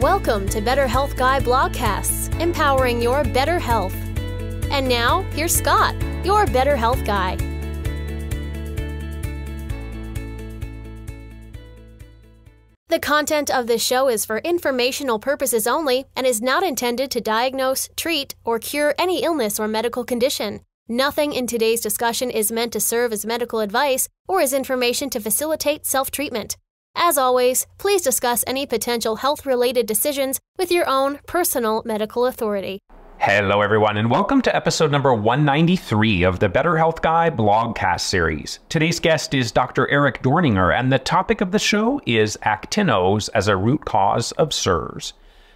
Welcome to Better Health Guy Blogcasts, empowering your better health. And now, here's Scott, your Better Health Guy. The content of this show is for informational purposes only and is not intended to diagnose, treat, or cure any illness or medical condition. Nothing in today's discussion is meant to serve as medical advice or as information to facilitate self-treatment. As always, please discuss any potential health-related decisions with your own personal medical authority. Hello everyone, and welcome to episode number 193 of the Better Health Guy blogcast series. Today's guest is Dr. Eric Dorninger, and the topic of the show is actinos as a root cause of SIRS.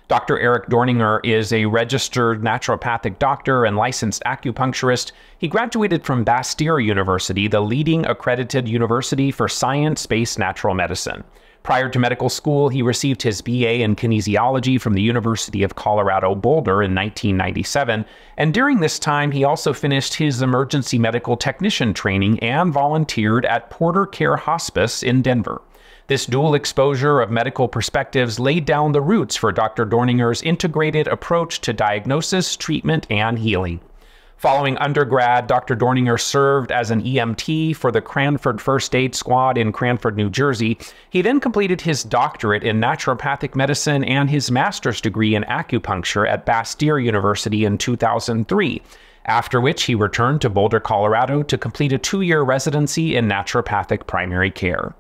Dr. Eric Dorninger is a registered naturopathic doctor and licensed acupuncturist. He graduated from Bastyr University, the leading accredited university for science-based natural medicine. Prior to medical school, he received his BA in kinesiology from the University of Colorado Boulder in 1997, and during this time, he also finished his emergency medical technician training and volunteered at Porter Care Hospice in Denver. This dual exposure of medical perspectives laid down the roots for Dr. Dorninger's integrated approach to diagnosis, treatment, and healing. Following undergrad, Dr. Dorninger served as an EMT for the Cranford First Aid Squad in Cranford, New Jersey. He then completed his doctorate in naturopathic medicine and his master's degree in acupuncture at Bastyr University in 2003, after which he returned to Boulder, Colorado to complete a two-year residency in naturopathic primary care.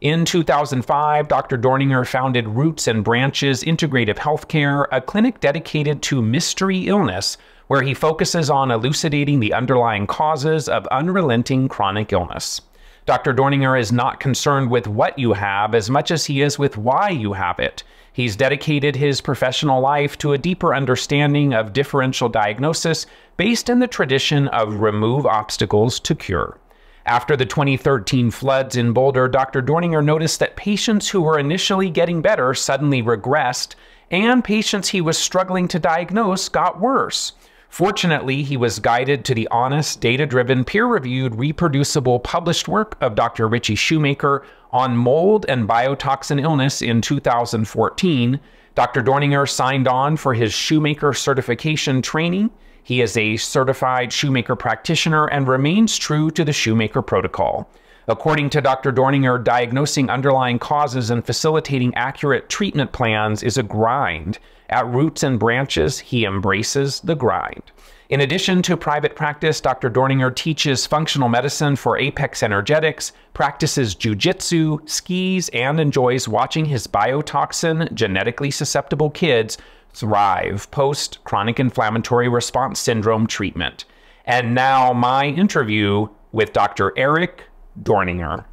In 2005, Dr. Dorninger founded Roots and Branches Integrative Healthcare, a clinic dedicated to mystery illness, where he focuses on elucidating the underlying causes of unrelenting chronic illness. Dr. Dorninger is not concerned with what you have as much as he is with why you have it. He's dedicated his professional life to a deeper understanding of differential diagnosis based in the tradition of remove obstacles to cure. After the 2013 floods in Boulder, Dr. Dorninger noticed that patients who were initially getting better suddenly regressed, and patients he was struggling to diagnose got worse. Fortunately, he was guided to the honest, data-driven, peer-reviewed, reproducible, published work of Dr. Ritchie Shoemaker on mold and biotoxin illness in 2014. Dr. Dorninger signed on for his Shoemaker certification training. He is a certified Shoemaker practitioner and remains true to the Shoemaker protocol. According to Dr. Dorninger, diagnosing underlying causes and facilitating accurate treatment plans is a grind. At Roots and Branches, he embraces the grind. In addition to private practice, Dr. Dorninger teaches functional medicine for Apex Energetics, practices jujitsu, skis, and enjoys watching his biotoxin genetically susceptible kids thrive post-chronic inflammatory response syndrome treatment. And now my interview with Dr. Eric Dorninger.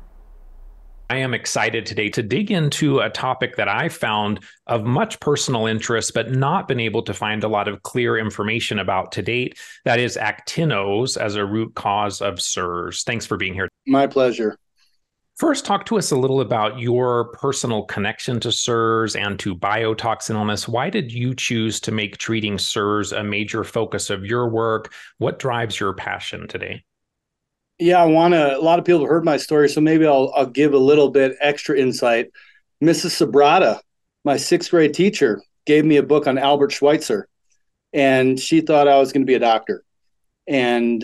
I am excited today to dig into a topic that I found of much personal interest, but not been able to find a lot of clear information about to date. That is actinos as a root cause of SIRS. Thanks for being here. My pleasure. First, talk to us a little about your personal connection to SIRS and to biotoxin illness. Why did you choose to make treating SIRS a major focus of your work? What drives your passion today? Yeah, a lot of people have heard my story, so maybe I'll give a little bit extra insight. Mrs. Sobrata, my sixth grade teacher, gave me a book on Albert Schweitzer, and she thought I was going to be a doctor. And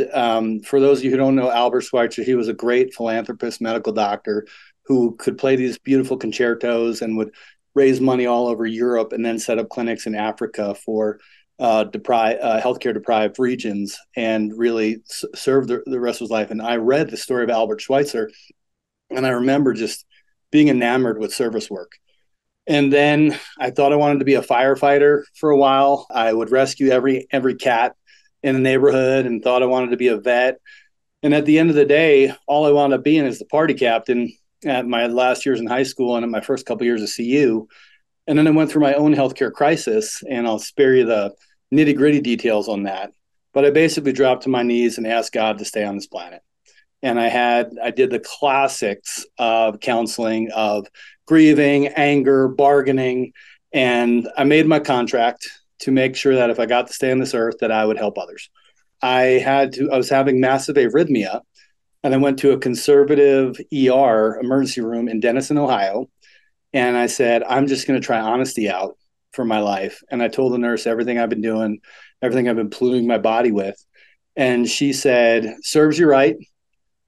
for those of you who don't know Albert Schweitzer, he was a great philanthropist, medical doctor who could play these beautiful concertos and would raise money all over Europe and then set up clinics in Africa for healthcare-deprived regions and really served the rest of his life. And I read the story of Albert Schweitzer, and I remember just being enamored with service work. And then I thought I wanted to be a firefighter for a while. I would rescue every cat in the neighborhood, and thought I wanted to be a vet. And at the end of the day, all I wound up being is the party captain at my last years in high school and at my first couple of years of CU. And then I went through my own healthcare crisis, and I'll spare you the nitty-gritty details on that. But I basically dropped to my knees and asked God to stay on this planet. And I did the classics of counseling, of grieving, anger, bargaining, and I made my contract to make sure that if I got to stay on this earth, that I would help others. I was having massive arrhythmia, and I went to a conservative ER emergency room in Dennison, Ohio. And I said, I'm just going to try honesty out for my life. And I told the nurse everything I've been doing, everything I've been polluting my body with. And she said, serves you right.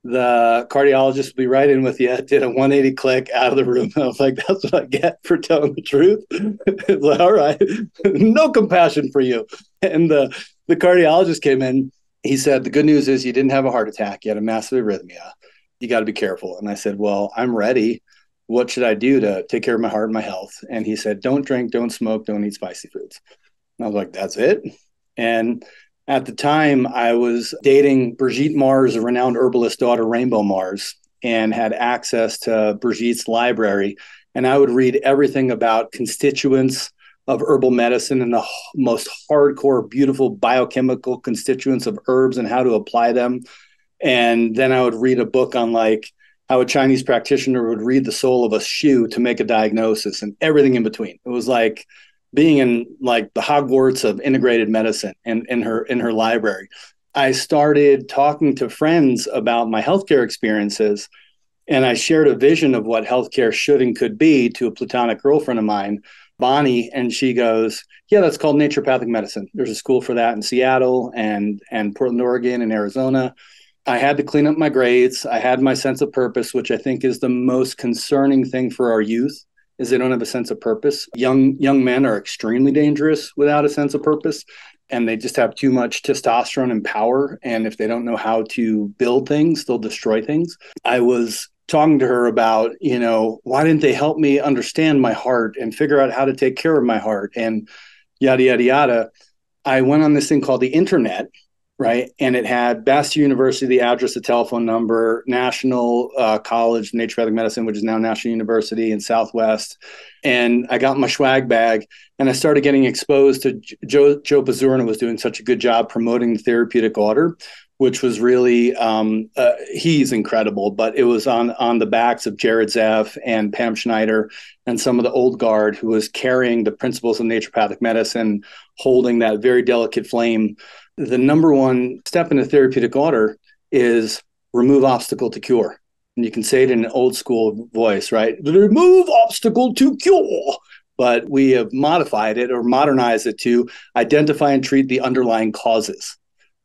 The cardiologist will be right in with you. Did a 180 click out of the room. I was like, that's what I get for telling the truth. It's like, all right, no compassion for you. And the cardiologist came in. He said, the good news is you didn't have a heart attack. You had a massive arrhythmia. You got to be careful. And I said, well, I'm ready. What should I do to take care of my heart and my health? And he said, don't drink, don't smoke, don't eat spicy foods. And I was like, that's it. And at the time, I was dating Brigitte Mars, a renowned herbalist daughter, Rainbow Mars, and had access to Brigitte's library. And I would read everything about constituents of herbal medicine and the most hardcore, beautiful biochemical constituents of herbs and how to apply them. And then I would read a book on like how a Chinese practitioner would read the sole of a shoe to make a diagnosis and everything in between. It was like being in like the Hogwarts of integrated medicine and in her library. I started talking to friends about my healthcare experiences, and I shared a vision of what healthcare should and could be to a platonic girlfriend of mine, Bonnie, and she goes, yeah, that's called naturopathic medicine. There's a school for that in Seattle and Portland, Oregon and Arizona. I had to clean up my grades. I had my sense of purpose, which I think is the most concerning thing for our youth, is they don't have a sense of purpose. Young men are extremely dangerous without a sense of purpose, and they just have too much testosterone and power. And if they don't know how to build things, they'll destroy things. I was talking to her about, you know, why didn't they help me understand my heart and figure out how to take care of my heart and yada, yada, yada. I went on this thing called the internet, right? And it had Bastyr University, the address, the telephone number, National College of Naturopathic Medicine, which is now National University in Southwest. And I got my swag bag and I started getting exposed to Joe Pizzurno was doing such a good job promoting the therapeutic order, which was really, he's incredible, but it was on the backs of Jared Zeff and Pam Schneider and some of the old guard who was carrying the principles of naturopathic medicine, holding that very delicate flame. The number one step in a therapeutic order is remove obstacle to cure. And you can say it in an old school voice, right? Remove obstacle to cure. But we have modified it or modernized it to identify and treat the underlying causes,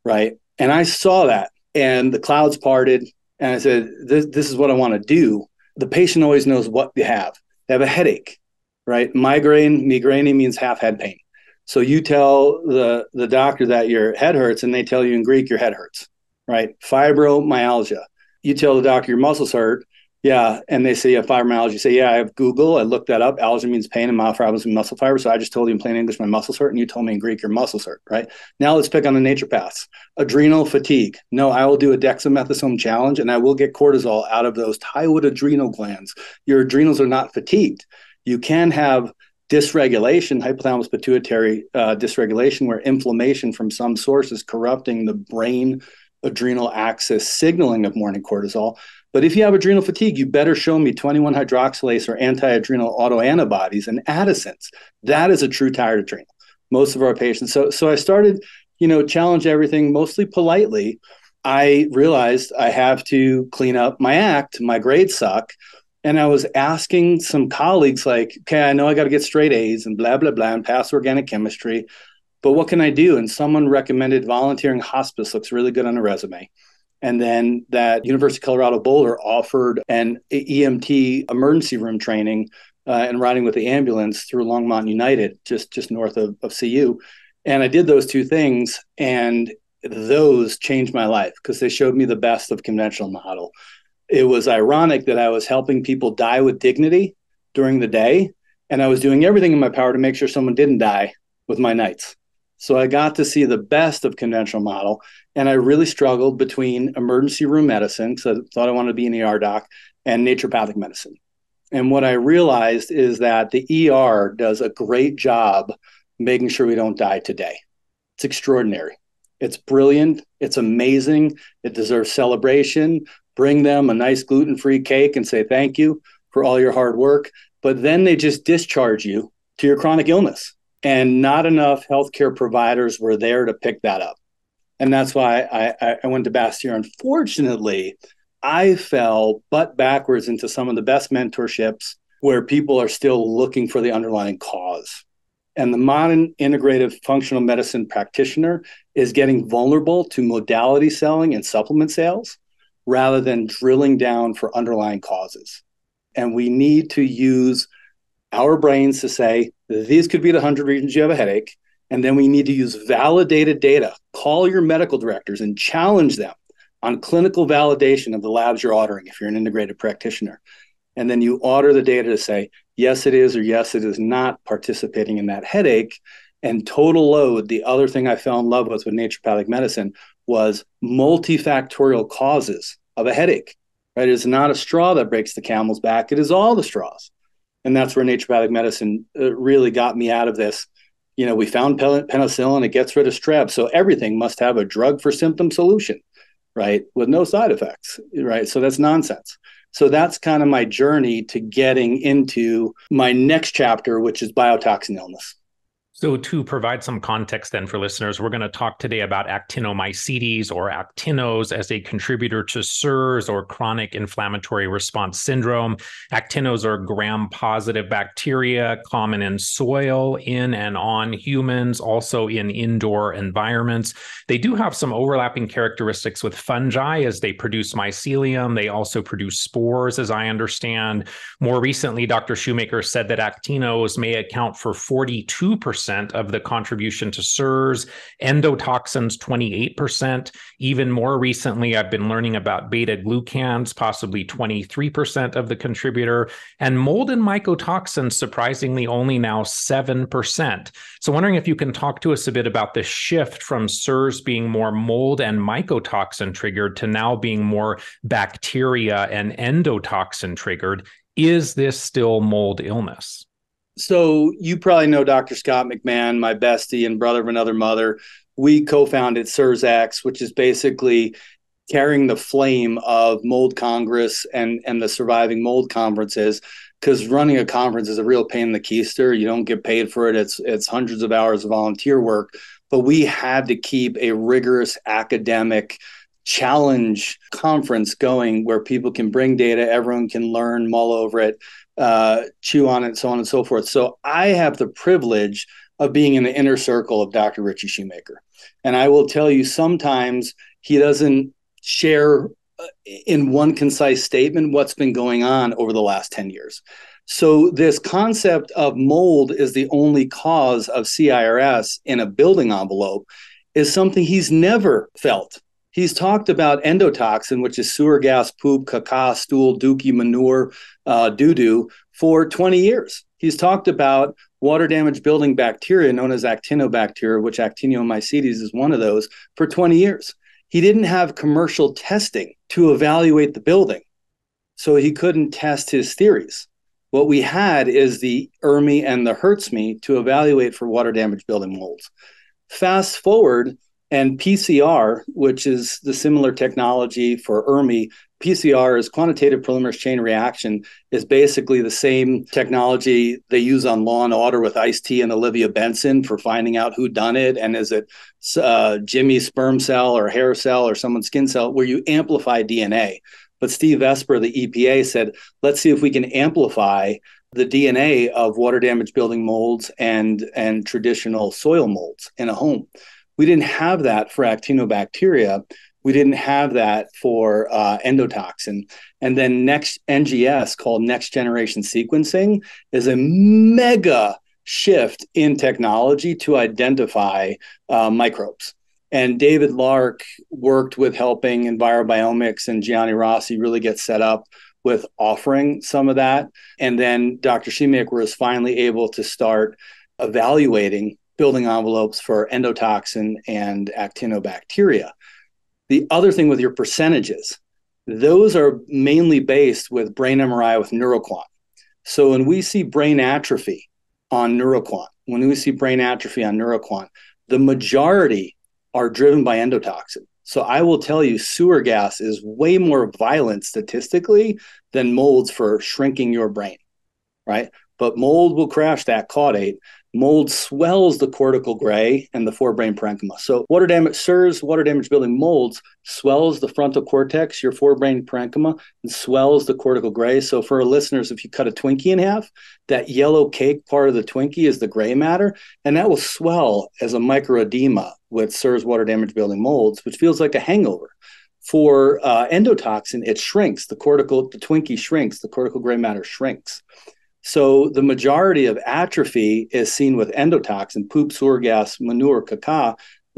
right? And I saw that and the clouds parted and I said, this is what I want to do. The patient always knows what they have. They have a headache, right? Migraine means half head pain. So you tell the doctor that your head hurts and they tell you in Greek your head hurts, right? Fibromyalgia. You tell the doctor your muscles hurt. Yeah. And they say, yeah, fibromyalgia. You say, yeah, I have Google. I looked that up. Algia means pain and myofibrosis means muscle fiber. So I just told you in plain English my muscles hurt and you told me in Greek your muscles hurt, right? Now let's pick on the naturopaths. Adrenal fatigue. No, I will do a dexamethasone challenge and I will get cortisol out of those thyroid adrenal glands. Your adrenals are not fatigued. You can have dysregulation, hypothalamus pituitary dysregulation, where inflammation from some source is corrupting the brain adrenal axis signaling of morning cortisol. But if you have adrenal fatigue, you better show me 21 hydroxylase or anti-adrenal autoantibodies and addicents. That is a true tired adrenal. Most of our patients. So I started, you know, challenge everything mostly politely. I realized I have to clean up my act. My grades suck. And I was asking some colleagues like, okay, I know I got to get straight A's and blah, blah, blah, and pass organic chemistry, but what can I do? And someone recommended volunteering hospice looks really good on a resume. And then that University of Colorado Boulder offered an EMT emergency room training and riding with the ambulance through Longmont United, just north of CU. And I did those two things, and those changed my life because they showed me the best of conventional model. It was ironic that I was helping people die with dignity during the day, and I was doing everything in my power to make sure someone didn't die with my nights. So I got to see the best of conventional model, and I really struggled between emergency room medicine, because I thought I wanted to be an ER doc, and naturopathic medicine. And what I realized is that the ER does a great job making sure we don't die today. It's extraordinary. It's brilliant. It's amazing. It deserves celebration. Bring them a nice gluten-free cake and say thank you for all your hard work. But then they just discharge you to your chronic illness. And not enough healthcare providers were there to pick that up. And that's why I went to Bastyr. Unfortunately, I fell butt backwards into some of the best mentorships where people are still looking for the underlying cause. And the modern integrative functional medicine practitioner is getting vulnerable to modality selling and supplement sales rather than drilling down for underlying causes. And we need to use our brains to say, these could be the 100 reasons you have a headache. And then we need to use validated data. Call your medical directors and challenge them on clinical validation of the labs you're ordering if you're an integrated practitioner. And then you order the data to say, yes, it is, or yes, it is not participating in that headache. And total load, the other thing I fell in love with naturopathic medicine, was multifactorial causes of a headache. Right? It is not a straw that breaks the camel's back. It is all the straws. And that's where naturopathic medicine really got me out of this. You know, we found penicillin, it gets rid of strep. So everything must have a drug for symptom solution, right? With no side effects, right? So that's nonsense. So that's kind of my journey to getting into my next chapter, which is biotoxin illness. So to provide some context then for listeners, we're going to talk today about actinomycetes or actinos as a contributor to SIRS or chronic inflammatory response syndrome. Actinos are gram-positive bacteria common in soil, in and on humans, also in indoor environments. They do have some overlapping characteristics with fungi as they produce mycelium. They also produce spores, as I understand. More recently, Dr. Shoemaker said that actinos may account for 42% of the contribution to SIRS, endotoxins 28%. Even more recently, I've been learning about beta-glucans, possibly 23% of the contributor, and mold and mycotoxins, surprisingly, only now 7%. So wondering if you can talk to us a bit about the shift from SIRS being more mold and mycotoxin triggered to now being more bacteria and endotoxin triggered. Is this still mold illness? So you probably know Dr. Scott McMahon, my bestie and brother of another mother. We co-founded SIRSX, which is basically carrying the flame of Mold Congress and the surviving mold conferences, because running a conference is a real pain in the keister. You don't get paid for it. It's hundreds of hours of volunteer work. But we had to keep a rigorous academic challenge conference going where people can bring data, everyone can learn, mull over it, chew on it, so on and so forth. So I have the privilege of being in the inner circle of Dr. Ritchie Shoemaker. And I will tell you, sometimes he doesn't share in one concise statement what's been going on over the last 10 years. So this concept of mold is the only cause of CIRS in a building envelope is something he's never felt. He's talked about endotoxin, which is sewer gas, poop, caca, stool, dookie, manure, doo-doo, for 20 years. He's talked about water-damaged building bacteria known as actinobacteria, which actinomycetes is one of those, for 20 years. He didn't have commercial testing to evaluate the building, so he couldn't test his theories. What we had is the ERMI and the HERTSMI to evaluate for water-damaged building molds. Fast forward, and PCR, which is the similar technology for ERMI, PCR is quantitative polymerase chain reaction, is basically the same technology they use on Law and Order with Ice-T and Olivia Benson for finding out who done it, and is it Jimmy's sperm cell or hair cell or someone's skin cell, where you amplify DNA. But Steve Esper, the EPA, said, let's see if we can amplify the DNA of water-damaged building molds and traditional soil molds in a home. We didn't have that for actinobacteria. We didn't have that for endotoxin. And then next NGS, called Next Generation Sequencing, is a mega shift in technology to identify microbes. And David Lark worked with helping Envirobiomics and Gianni Rossi really get set up with offering some of that. And then Dr. Shoemaker was finally able to start evaluating building envelopes for endotoxin and actinobacteria. The other thing with your percentages, those are mainly based with brain MRI with NeuroQuant. So when we see brain atrophy on NeuroQuant, the majority are driven by endotoxin. So I will tell you, sewer gas is way more violent statistically than molds for shrinking your brain, right? But mold will crash that caudate. Mold swells the cortical gray and the forebrain parenchyma. So water damage serves water damage building molds, swells the frontal cortex, your forebrain parenchyma, and swells the cortical gray. So for our listeners, if you cut a Twinkie in half, that yellow cake part of the Twinkie is the gray matter, and that will swell as a microedema with serves water damage building molds, which feels like a hangover. For endotoxin, it shrinks. The Twinkie shrinks, the cortical gray matter shrinks. So the majority of atrophy is seen with endotoxin, poop, sewer gas, manure, caca.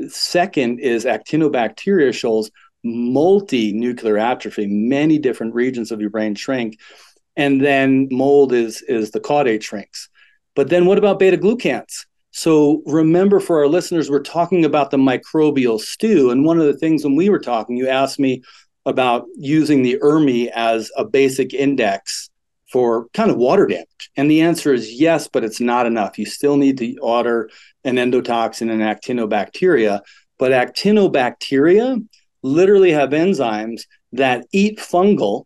Second is actinobacteria shows multi-nuclear atrophy. Many different regions of your brain shrink. And then mold is the caudate shrinks. But then what about beta-glucans? So remember, for our listeners, we're talking about the microbial stew. And one of the things when we were talking, you asked me about using the ERMI as a basic index for kind of water damage. And the answer is yes, but it's not enough. You still need to order an endotoxin and actinobacteria, but actinobacteria literally have enzymes that eat fungal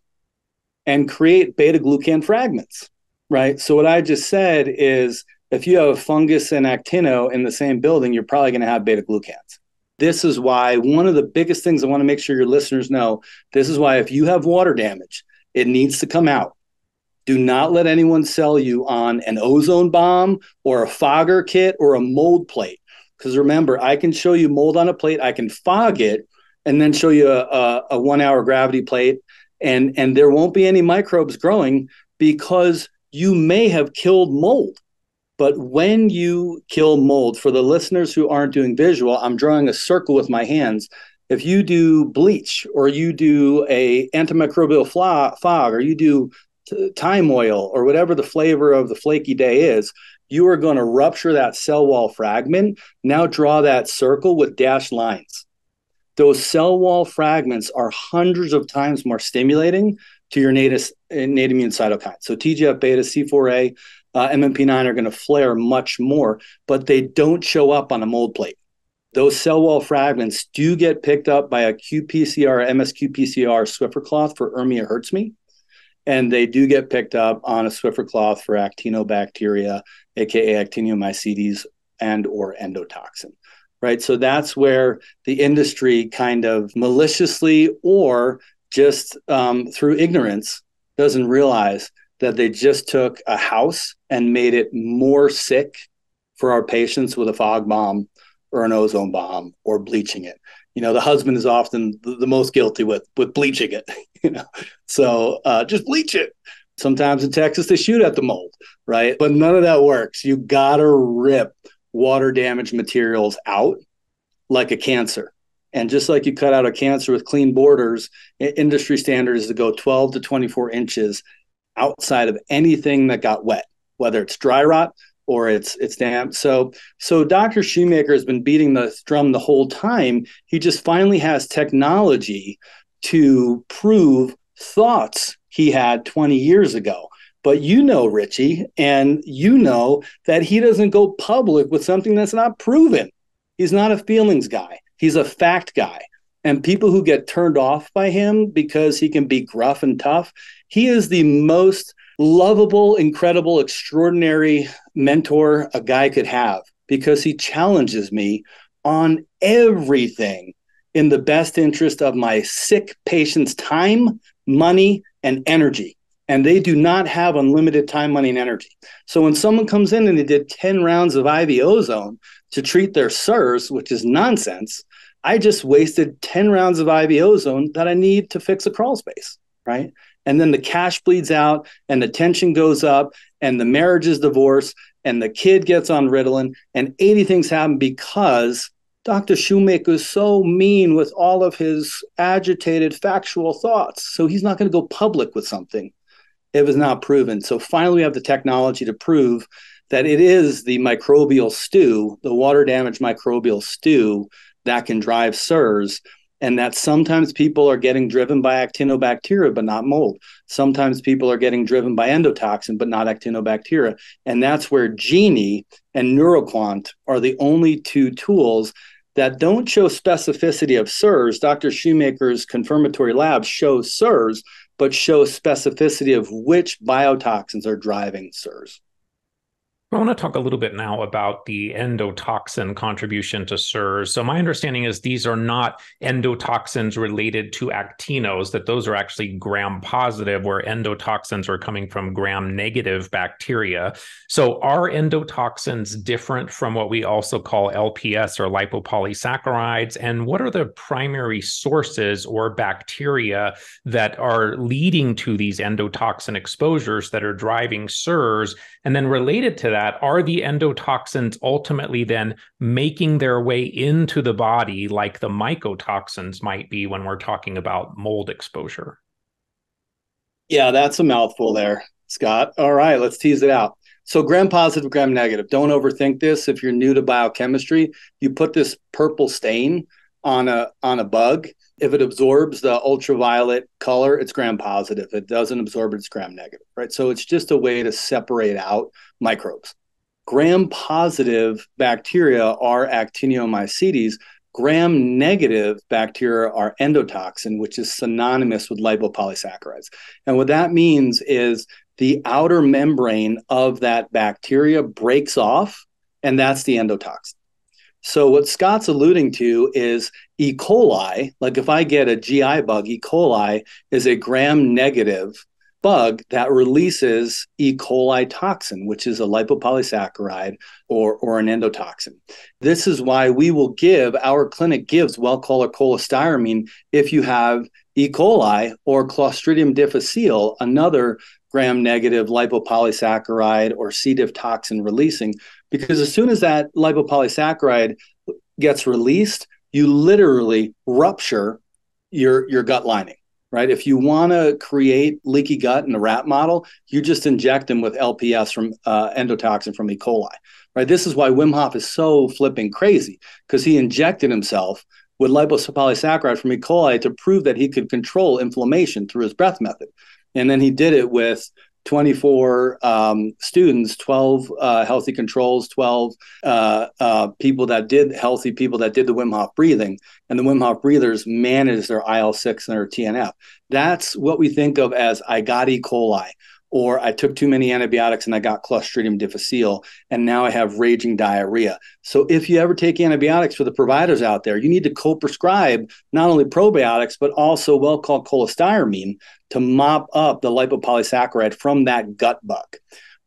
and create beta-glucan fragments, right? So what I just said is, if you have a fungus and actino in the same building, you're probably gonna have beta-glucans. This is why one of the biggest things I wanna make sure your listeners know, this is why if you have water damage, it needs to come out. Do not let anyone sell you on an ozone bomb or a fogger kit or a mold plate. Because remember, I can show you mold on a plate, I can fog it, and then show you a 1 hour gravity plate, and there won't be any microbes growing because you may have killed mold. But when you kill mold, for the listeners who aren't doing visual, I'm drawing a circle with my hands. If you do bleach or you do a antimicrobial fog or you do thyme oil or whatever the flavor of the flaky day is, you are going to rupture that cell wall fragment. Now draw that circle with dashed lines. Those cell wall fragments are hundreds of times more stimulating to your innate immune cytokines. So TGF-beta, C4A, MMP9 are going to flare much more, but they don't show up on a mold plate. Those cell wall fragments do get picked up by a qPCR, MSQ-PCR Swiffer cloth for ERMI or HERTSMI. And they do get picked up on a Swiffer cloth for actinobacteria, aka actinomycetes and or endotoxin, right? So that's where the industry kind of maliciously or just through ignorance doesn't realize that they just took a house and made it more sick for our patients with a fog bomb or an ozone bomb or bleaching it. You know, the husband is often the most guilty with bleaching it, you know, so just bleach it. Sometimes in Texas, they shoot at the mold, right? But none of that works. You got to rip water damage materials out like a cancer. And just like you cut out a cancer with clean borders, industry standard is to go 12 to 24 inches outside of anything that got wet, whether it's dry rot or it's damp. So Dr. Shoemaker has been beating the drum the whole time. He just finally has technology to prove thoughts he had 20 years ago. But you know, Richie, and you know that he doesn't go public with something that's not proven. He's not a feelings guy. He's a fact guy. And people who get turned off by him because he can be gruff and tough, he is the most lovable, incredible, extraordinary mentor a guy could have, because he challenges me on everything in the best interest of my sick patient's time, money, and energy. And they do not have unlimited time, money, and energy. So when someone comes in and they did 10 rounds of IV ozone to treat their SIRS, which is nonsense, I just wasted 10 rounds of IV ozone that I need to fix a crawl space, right? And then the cash bleeds out and the tension goes up and the marriage is divorced and the kid gets on Ritalin and 80 things happen because Dr. Shoemaker is so mean with all of his agitated factual thoughts. So he's not going to go public with something if it's not proven. So finally, we have the technology to prove that it is the microbial stew, the water damage microbial stew that can drive SIRS. And that sometimes people are getting driven by actinobacteria, but not mold. Sometimes people are getting driven by endotoxin, but not actinobacteria. And that's where GENIE and NeuroQuant are the only two tools that don't show specificity of SIRS. Dr. Shoemaker's confirmatory lab shows SIRS, but shows specificity of which biotoxins are driving SIRS. I want to talk a little bit now about the endotoxin contribution to SIRS. So my understanding is these are not endotoxins related to actinos, that those are actually gram-positive, where endotoxins are coming from gram-negative bacteria. So are endotoxins different from what we also call LPS or lipopolysaccharides? And what are the primary sources or bacteria that are leading to these endotoxin exposures that are driving SIRS? And then related to that, are the endotoxins ultimately then making their way into the body like the mycotoxins might be when we're talking about mold exposure? Yeah, that's a mouthful there, Scott. All right, let's tease it out. So gram-positive, gram-negative. Don't overthink this. If you're new to biochemistry, you put this purple stain on a bug. If it absorbs the ultraviolet color, it's gram-positive. If it doesn't absorb it, it's gram-negative, right? So it's just a way to separate out microbes. Gram-positive bacteria are actinomycetes. Gram-negative bacteria are endotoxin, which is synonymous with lipopolysaccharides. And what that means is the outer membrane of that bacteria breaks off, and that's the endotoxin. So what Scott's alluding to is E. coli. Like if I get a GI bug, E. coli is a gram-negative bug that releases E. coli toxin, which is a lipopolysaccharide or an endotoxin. This is why we will give, our clinic gives Welchol or cholestyramine if you have E. coli or Clostridium difficile, another gram-negative lipopolysaccharide or C. diff toxin releasing, because as soon as that lipopolysaccharide gets released, you literally rupture your gut lining, right? If you want to create leaky gut in the rat model, you just inject them with LPS from endotoxin from E. coli, right? This is why Wim Hof is so flipping crazy, because he injected himself with lipopolysaccharide from E. coli to prove that he could control inflammation through his breath method. And then he did it with 24 students, 12 healthy controls, 12 healthy people that did the Wim Hof breathing. And the Wim Hof breathers managed their IL-6 and their TNF. That's what we think of as I got E. coli, or I took too many antibiotics and I got Clostridium difficile, and now I have raging diarrhea. So if you ever take antibiotics, for the providers out there, you need to co-prescribe not only probiotics, but also Welchol cholestyramine to mop up the lipopolysaccharide from that gut bug.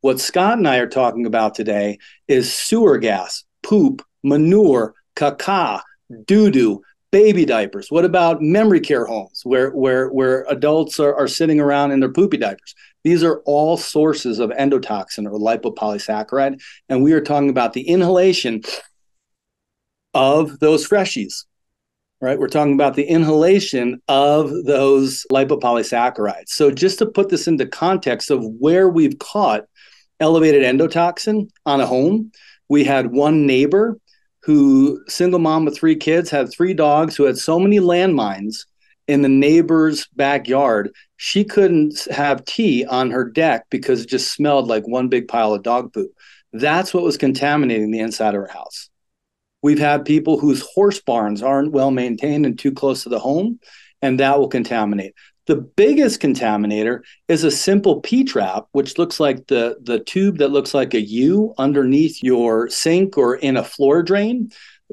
What Scott and I are talking about today is sewer gas, poop, manure, caca, doo-doo, baby diapers. What about memory care homes where adults are sitting around in their poopy diapers? These are all sources of endotoxin or lipopolysaccharide. And we are talking about the inhalation of those freshies, right? We're talking about the inhalation of those lipopolysaccharides. So just to put this into context of where we've caught elevated endotoxin on a home, we had one neighbor who, single mom with 3 kids, had 3 dogs, who had so many landmines in the neighbor's backyard, she couldn't have tea on her deck because it just smelled like one big pile of dog poop. That's what was contaminating the inside of her house. We've had people whose horse barns aren't well maintained and too close to the home, and that will contaminate. The biggest contaminator is a simple P-trap, which looks like the tube that looks like a U underneath your sink or in a floor drain.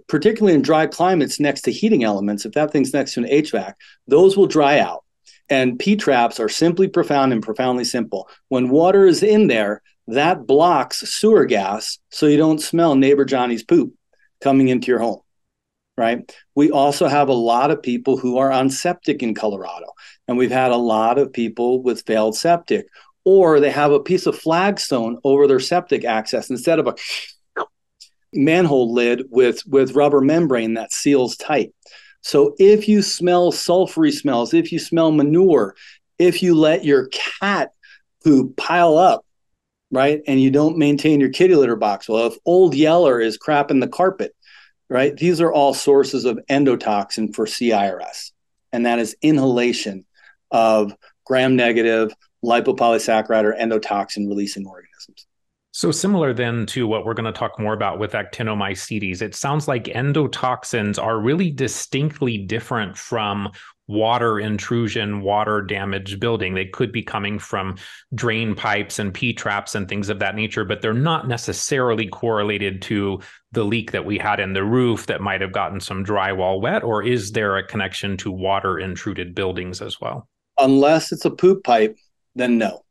Particularly in dry climates next to heating elements, if that thing's next to an HVAC, those will dry out. And P-traps are simply profound and profoundly simple. When water is in there, that blocks sewer gas so you don't smell neighbor Johnny's poop coming into your home, right? We also have a lot of people who are on septic in Colorado, and we've had a lot of people with failed septic, or they have a piece of flagstone over their septic access instead of a manhole lid with rubber membrane that seals tight. So if you smell sulfury smells, if you smell manure, if you let your cat poop pile up, right, and you don't maintain your kitty litter box, well, if Old Yeller is crapping the carpet, right, these are all sources of endotoxin for CIRS, and that is inhalation of gram-negative lipopolysaccharide or endotoxin-releasing organisms. So similar then to what we're going to talk more about with actinomycetes, it sounds like endotoxins are really distinctly different from water intrusion, water damage building. They could be coming from drain pipes and P-traps and things of that nature, but they're not necessarily correlated to the leak that we had in the roof that might have gotten some drywall wet, or is there a connection to water intruded buildings as well? Unless it's a poop pipe, then no.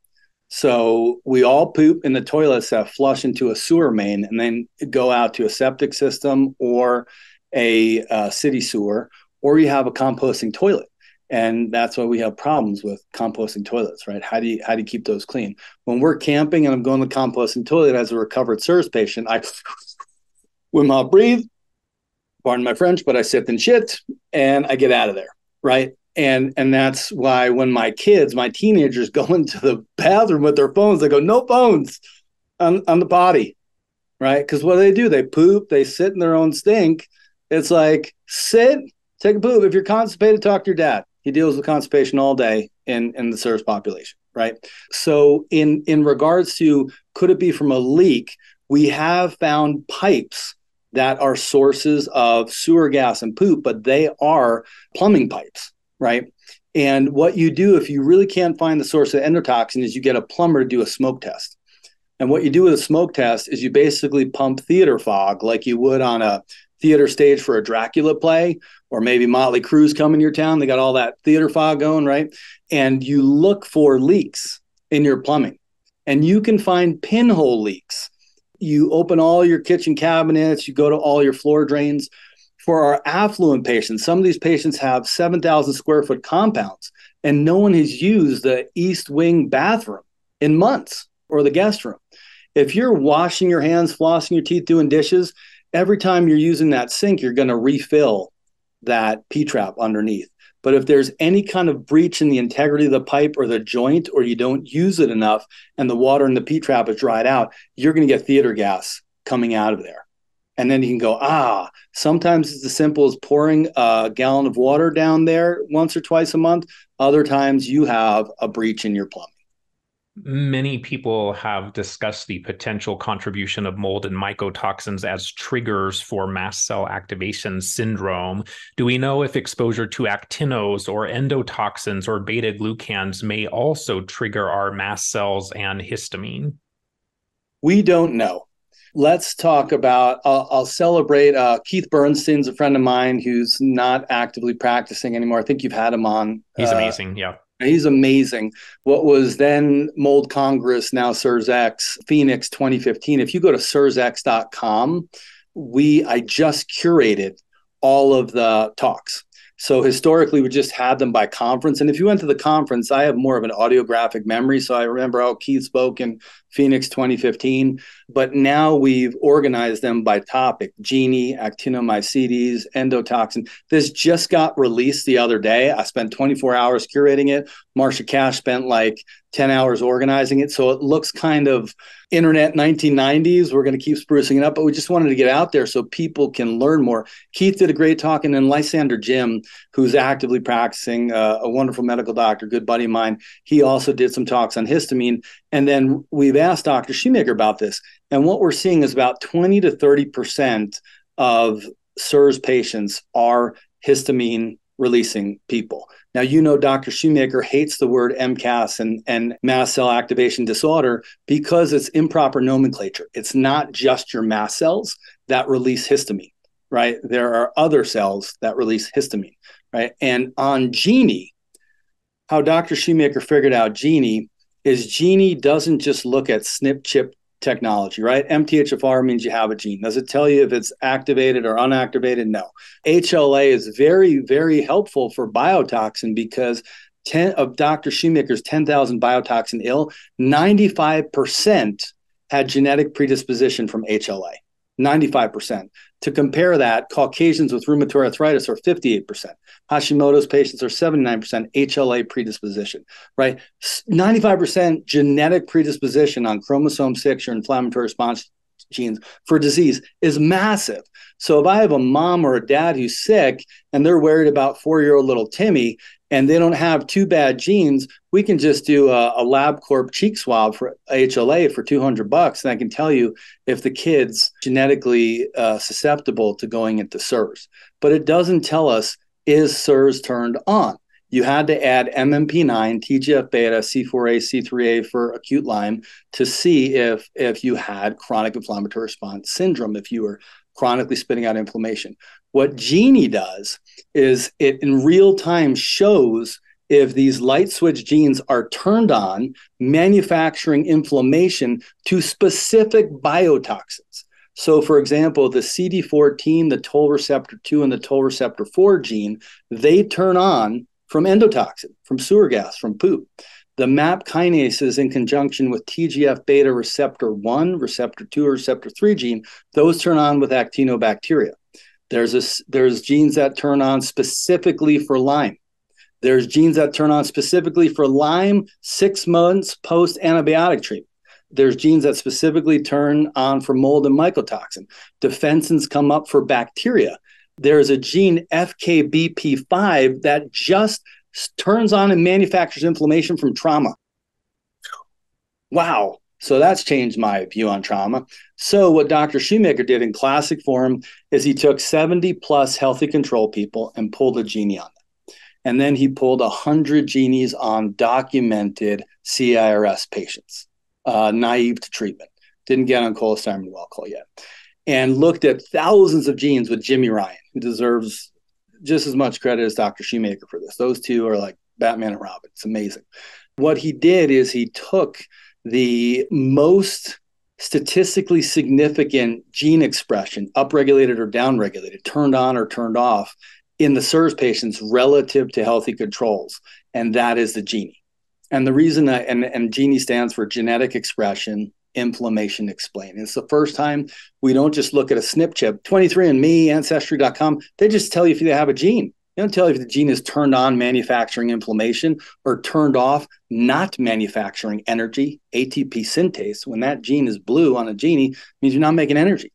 So we all poop in the toilets that flush into a sewer main and then go out to a septic system or a city sewer, or you have a composting toilet. And that's why we have problems with composting toilets, right? How do you keep those clean? When we're camping and I'm going to the composting toilet as a recovered SIRS patient, I will not breathe, pardon my French, but I sit and shit and I get out of there, right? And that's why when my kids, my teenagers go into the bathroom with their phones, they go, no phones on the potty, right? Because what do? They poop, they sit in their own stink. It's like, sit, take a poop. If you're constipated, talk to your dad. He deals with constipation all day in the SIRS population, right? So in regards to, could it be from a leak, we have found pipes that are sources of sewer gas and poop, but they are plumbing pipes, right? And what you do if you really can't find the source of endotoxin is you get a plumber to do a smoke test. And what you do with a smoke test is you basically pump theater fog like you would on a theater stage for a Dracula play, or maybe Motley Crue's coming to your town. They got all that theater fog going, right? And you look for leaks in your plumbing, and you can find pinhole leaks. You open all your kitchen cabinets, you go to all your floor drains. For our affluent patients, some of these patients have 7,000 square foot compounds, and no one has used the east wing bathroom in months or the guest room. If you're washing your hands, flossing your teeth, doing dishes, every time you're using that sink, you're going to refill that P-trap underneath. But if there's any kind of breach in the integrity of the pipe or the joint, or you don't use it enough and the water in the P-trap is dried out, you're going to get theater gas coming out of there. And then you can go, sometimes it's as simple as pouring a gallon of water down there once or twice a month. Other times you have a breach in your plumbing. Many people have discussed the potential contribution of mold and mycotoxins as triggers for mast cell activation syndrome. Do we know if exposure to actinos or endotoxins or beta-glucans may also trigger our mast cells and histamine? We don't know. Let's talk about, I'll celebrate Keith Bernstein's a friend of mine who's not actively practicing anymore. I think you've had him on. He's amazing, yeah. He's amazing. What was then Mold Congress, now SIRSX, Phoenix 2015. If you go to sirsx.com, I just curated all of the talks. So historically, we just had them by conference. And if you went to the conference, I have more of an audiographic memory. So I remember how Keith spoke in Phoenix 2015. But now we've organized them by topic: GENIE, actinomycetes, endotoxin. This just got released the other day. I spent 24 hours curating it. Marsha Cash spent like 10 hours organizing it. So it looks kind of internet 1990s. We're going to keep sprucing it up, but we just wanted to get out there so people can learn more. Keith did a great talk. And then Lysander Jim, who's actively practicing, a wonderful medical doctor, good buddy of mine, he also did some talks on histamine. And then we've asked Dr. Shoemaker about this. And what we're seeing is about 20 to 30% of SIRS patients are histamine releasing people. Now, you know, Dr. Shoemaker hates the word MCAS and mast cell activation disorder because it's improper nomenclature. It's not just your mast cells that release histamine, right? There are other cells that release histamine, right? And on GENIE, how Dr. Shoemaker figured out GENIE is GENIE doesn't just look at SNP chip technology, right? MTHFR means you have a gene. Does it tell you if it's activated or unactivated? No. HLA is very, very helpful for biotoxin because 10 of Dr. Shoemaker's 10,000 biotoxin ill, 95% had genetic predisposition from HLA. 95%. To compare that, Caucasians with rheumatoid arthritis are 58%. Hashimoto's patients are 79% HLA predisposition, right? 95% genetic predisposition on chromosome 6 or inflammatory response genes for disease is massive. So if I have a mom or a dad who's sick and they're worried about 4-year-old little Timmy and they don't have two bad genes, we can just do a LabCorp cheek swab for HLA for $200, and I can tell you if the kid's genetically susceptible to going into SIRS. But it doesn't tell us, is SIRS turned on? you had to add MMP9, TGF-beta, C4A, C3A for acute Lyme to see if you had chronic inflammatory response syndrome, if you were chronically spitting out inflammation. What GENIE does is it in real time shows if these light switch genes are turned on, manufacturing inflammation to specific biotoxins. So for example, the CD14, the toll receptor 2, and the toll receptor 4 gene, they turn on from endotoxin, from sewer gas, from poop. The MAP kinases in conjunction with TGF-beta receptor 1, receptor 2, or receptor 3 gene, those turn on with actinobacteria. There's genes that turn on specifically for Lyme. There's genes that turn on specifically for Lyme 6 months post-antibiotic treatment. There's genes that specifically turn on for mold and mycotoxin. Defensins come up for bacteria. There's a gene FKBP5 that just turns on and manufactures inflammation from trauma. Wow. So that's changed my view on trauma. So what Dr. Shoemaker did in classic form is he took 70+ healthy control people and pulled a GENIE on them. And then he pulled 100 GENIEs on documented CIRS patients, naive to treatment. Didn't get on cholestyramine Welchol yet. And looked at thousands of genes with Jimmy Ryan, who deserves just as much credit as Dr. Shoemaker for this. Those two are like Batman and Robin. It's amazing. What he did is he took the most statistically significant gene expression, upregulated or downregulated, turned on or turned off in the SIRS patients relative to healthy controls. And that is the GENIE. And the reason that, and GENIE stands for genetic expression, inflammation explained. It's the first time we don't just look at a SNP chip, 23andMe, Ancestry.com. They just tell you if you have a gene. They don't tell you if the gene is turned on manufacturing inflammation or turned off not manufacturing energy, ATP synthase. When that gene is blue on a GENIE, it means you're not making energy,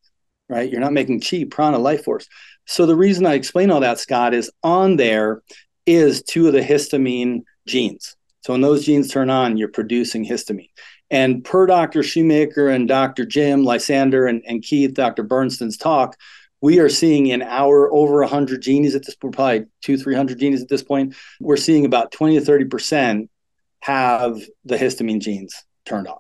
right? You're not making chi, prana, life force. So the reason I explain all that, Scott, is on there is 2 of the histamine genes. So when those genes turn on, you're producing histamine. And per Dr. Shoemaker and Dr. Jim, Lysander, and Keith, Dr. Bernstein's talk, we are seeing in our over 100 GENIEs at this point, probably 200-300 GENIEs at this point, we're seeing about 20 to 30% have the histamine genes turned on.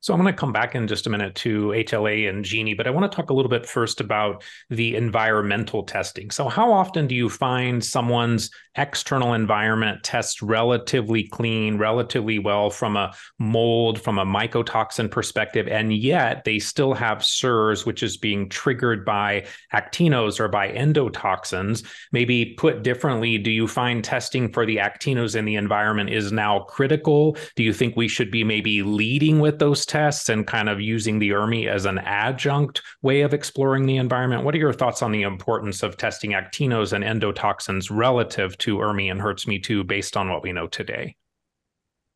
So I'm going to come back in just a minute to HLA and GENIE, but I want to talk a little bit first about the environmental testing. So how often do you find someone's external environment tests relatively clean, relatively well from a mold, from a mycotoxin perspective, and yet they still have SIRS, which is being triggered by actinos or by endotoxins? Maybe put differently, do you find testing for the actinos in the environment is now critical? Do you think we should be maybe leading with those tests and kind of using the ERMI as an adjunct way of exploring the environment? What are your thoughts on the importance of testing actinos and endotoxins relative to ERMI and HERTSMI 2 based on what we know today?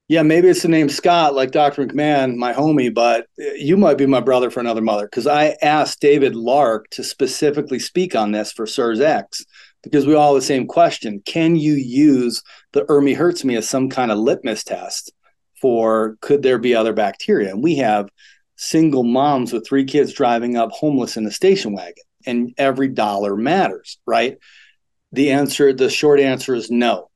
Yeah, maybe it's the name Scott, like Dr. McMahon, my homie, but you might be my brother for another mother, because I asked David Lark to specifically speak on this for SIRS-X, because we all have the same question. Can you use the ERMI-HERTSMI as some kind of litmus test for could there be other bacteria? And we have single moms with 3 kids driving up homeless in a station wagon, and every dollar matters, right? The short answer is no.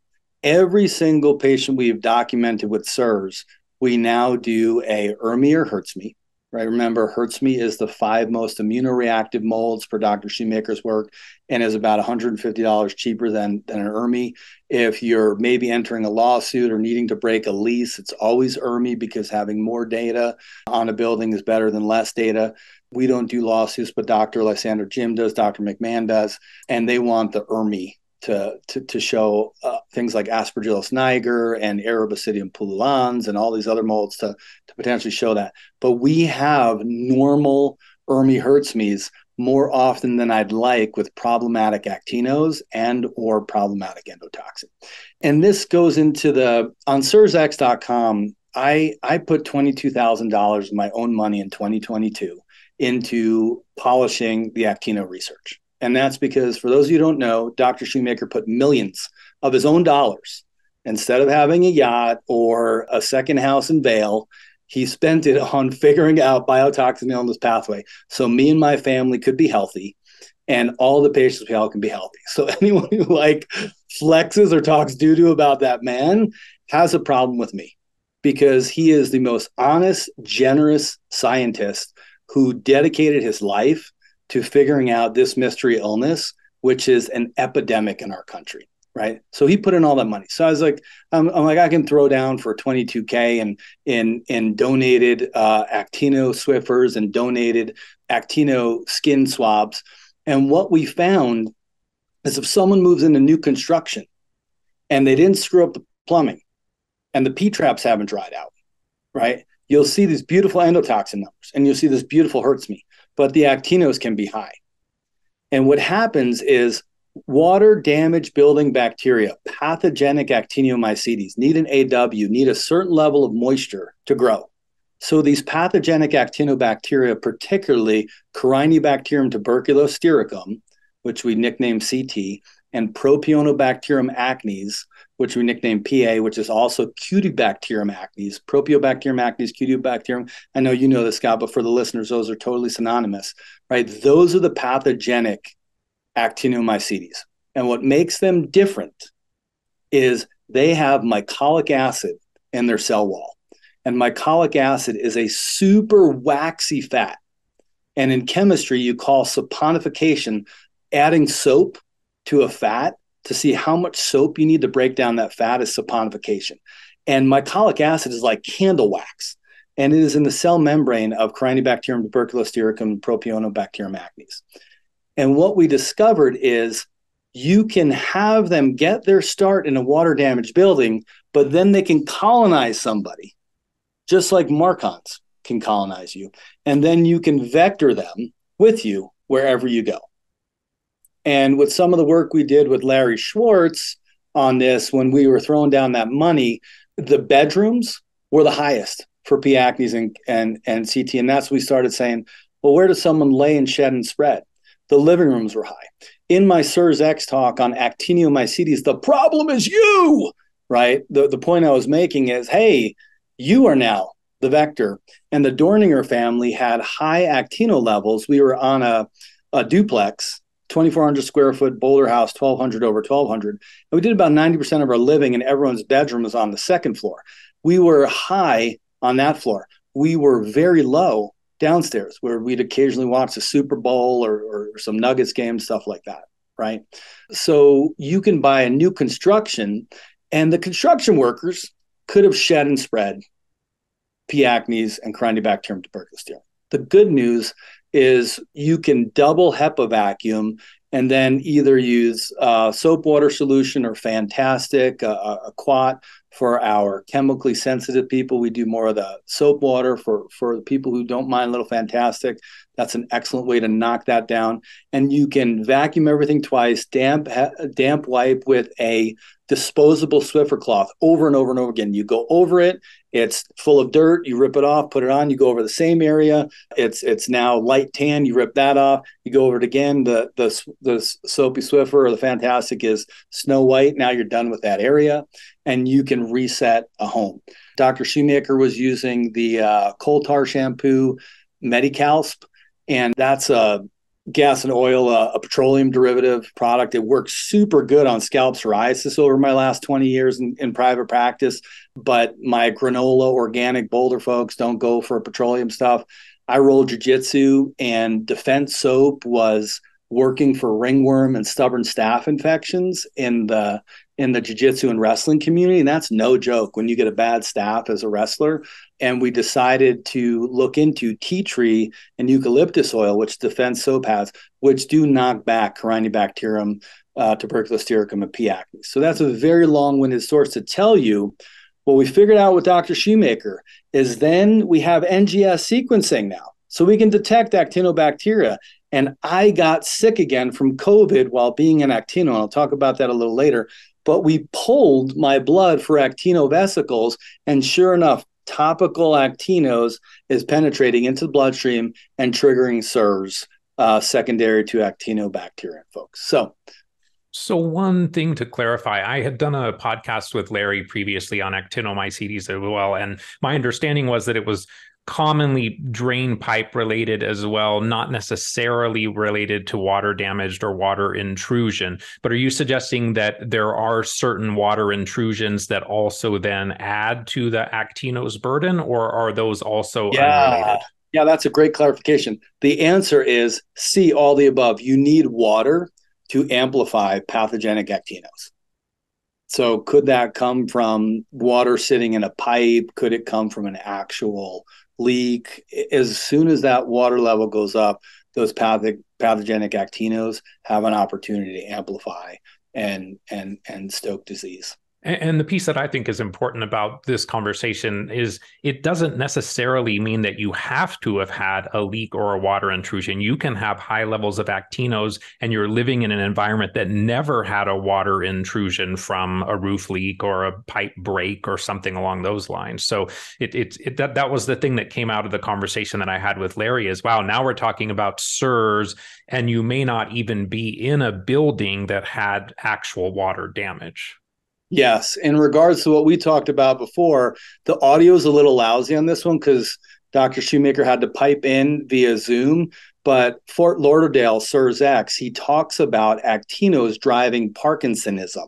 Every single patient we've documented with SIRS, we now do a ERMI or HERTSMI, right? Remember, HERTSMI is the 5 most immunoreactive molds per Dr. Shoemaker's work and is about $150 cheaper than an ERMI. If you're maybe entering a lawsuit or needing to break a lease, it's always ERMI, because having more data on a building is better than less data. We don't do lawsuits, but Dr. Lysander Jim does, Dr. McMahon does, and they want the ERMI to show things like Aspergillus niger and Arabicidium pullulans and all these other molds to potentially show that. But we have normal ERMI-HERTSMIs more often than I'd like with problematic actinos and or problematic endotoxin. And this goes into on SIRSX.com, I put $22,000 of my own money in 2022 into polishing the actino research. And that's because, for those of you who don't know, Dr. Shoemaker put millions of his own dollars. Instead of having a yacht or a second house in Vail, he spent it on figuring out biotoxin illness pathway so me and my family could be healthy and all the patients we all can be healthy. So anyone who flexes or talks doo-doo about that man has a problem with me, because he is the most honest, generous scientist who dedicated his life to figuring out this mystery illness, which is an epidemic in our country, right? So he put in all that money. So I was like, I'm like, I can throw down for $22K and donated Actino Swiffers and donated Actino skin swabs. And what we found is if someone moves into new construction and they didn't screw up the plumbing and the P-traps haven't dried out, right? You'll see these beautiful endotoxin numbers and you'll see this beautiful HERTSMI, but the actinos can be high. And what happens is water damage building bacteria, pathogenic actinomycetes, need an AW, need a certain level of moisture to grow. So these pathogenic actinobacteria, particularly Corynebacterium tuberculostearicum, which we nickname CT, and Propionibacterium acnes, which we nickname PA, which is also Cutibacterium acnes, Propionibacterium acnes, Cutibacterium. I know you know this, Scott, but for the listeners, those are totally synonymous, right? Those are the pathogenic actinomycetes. And what makes them different is they have mycolic acid in their cell wall. And mycolic acid is a super waxy fat. And in chemistry, you call saponification adding soap to a fat to see how much soap you need to break down that fat is saponification. And mycolic acid is like candle wax, and it is in the cell membrane of Corynebacterium tuberculostearicum, Propionibacterium acnes. And what we discovered is you can have them get their start in a water-damaged building, but then they can colonize somebody, just like MARCoNS can colonize you, and then you can vector them with you wherever you go. And with some of the work we did with Larry Schwartz on this, when we were throwing down that money, the bedrooms were the highest for P. acnes and CT. And that's when we started saying, well, where does someone lay and shed and spread? The living rooms were high. In my SIRS X talk on actinomycetes, the problem is you, right? The point I was making is, hey, you are now the vector. And the Dorninger family had high actino levels. We were on a duplex, 2,400 square foot Boulder house, 1,200 over 1,200. And we did about 90% of our living, and everyone's bedroom was on the second floor. We were high on that floor. We were very low downstairs, where we'd occasionally watch the Super Bowl or some Nuggets game, stuff like that, right? So you can buy a new construction, and the construction workers could have shed and spread P. acnes and Corynebacterium tuberculostearum. The good news is you can double HEPA vacuum and then either use soap water solution or fantastic, a quat for our chemically sensitive people. We do more of the soap water for the people who don't mind a little fantastic. That's an excellent way to knock that down. And you can vacuum everything twice, damp wipe with a disposable Swiffer cloth over and over and over again. You go over it, it's full of dirt, you rip it off, put it on, you go over the same area, it's now light tan, you rip that off, you go over it again, the soapy Swiffer or the fantastic is snow white, now you're done with that area, and you can reset a home. Dr. Shoemaker was using the coal tar shampoo, Medicalsp, and that's a gas and oil, a petroleum derivative product. It works super good on scalp psoriasis over my last 20 years in private practice, but my granola organic Boulder folks don't go for petroleum stuff. I rolled jujitsu, and defense soap was working for ringworm and stubborn staph infections in the jiu-jitsu and wrestling community. And that's no joke when you get a bad staph as a wrestler. And we decided to look into tea tree and eucalyptus oil, which defense soap has, which do knock back Corynebacterium tuberculostearicum and P. acnes. So that's a very long-winded source to tell you what we figured out with Dr. Shoemaker is then we have NGS sequencing now. So we can detect actinobacteria. And I got sick again from COVID while being an actino, and I'll talk about that a little later. But we pulled my blood for actino vesicles, and sure enough, topical actinos is penetrating into the bloodstream and triggering SIRS secondary to actinobacterium, folks. So one thing to clarify, I had done a podcast with Larry previously on actinomycetes as well, and my understanding was that it was commonly drain pipe related as well, not necessarily related to water damage or water intrusion. But are you suggesting that there are certain water intrusions that also then add to the actinose burden, or are those also unrelated? Yeah, that's a great clarification. The answer is C, all the above. You need water to amplify pathogenic actinose. So could that come from water sitting in a pipe? Could it come from an actual leak? As soon as that water level goes up, those pathogenic actinos have an opportunity to amplify and stoke disease. And the piece that I think is important about this conversation is it doesn't necessarily mean that you have to have had a leak or a water intrusion. You can have high levels of actinos and you're living in an environment that never had a water intrusion from a roof leak or a pipe break or something along those lines. So that was the thing that came out of the conversation that I had with Larry is, wow, now we're talking about SIRS and you may not even be in a building that had actual water damage. Yes. In regards to what we talked about before, the audio is a little lousy on this one because Dr. Shoemaker had to pipe in via Zoom. But Fort Lauderdale, SIRS X, he talks about actinos driving Parkinsonism.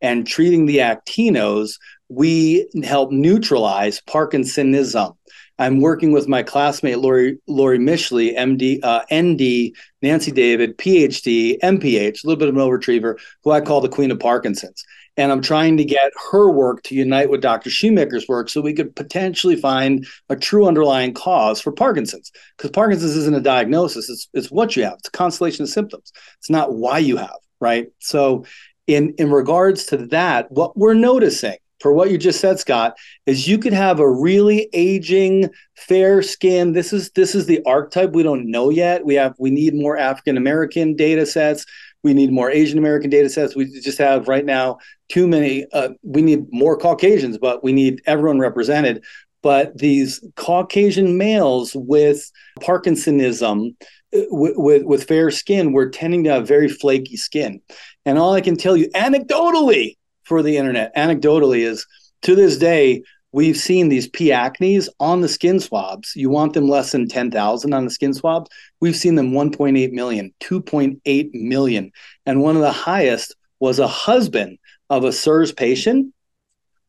And treating the actinos, we help neutralize Parkinsonism. I'm working with my classmate, Lori Mishley, MD, ND, Nancy David, PhD, MPH, a little bit of an overachiever, who I call the Queen of Parkinson's. And I'm trying to get her work to unite with Dr. Shoemaker's work so we could potentially find a true underlying cause for Parkinson's. Because Parkinson's isn't a diagnosis. It's what you have. It's a constellation of symptoms. It's not why you have, right? So in regards to that, what we're noticing for what you just said, Scott, is you could have a really aging, fair skin. This is the archetype we don't know yet. We need more African-American data sets. We need more Asian-American data sets. We just have right now too many. We need more Caucasians, but we need everyone represented. But these Caucasian males with Parkinsonism, with fair skin, we're tending to have very flaky skin. And all I can tell you anecdotally, for the internet, anecdotally, is to this day, we've seen these P. acnes on the skin swabs. You want them less than 10,000 on the skin swabs. We've seen them 1.8 million, 2.8 million. And one of the highest was a husband of a SIRS patient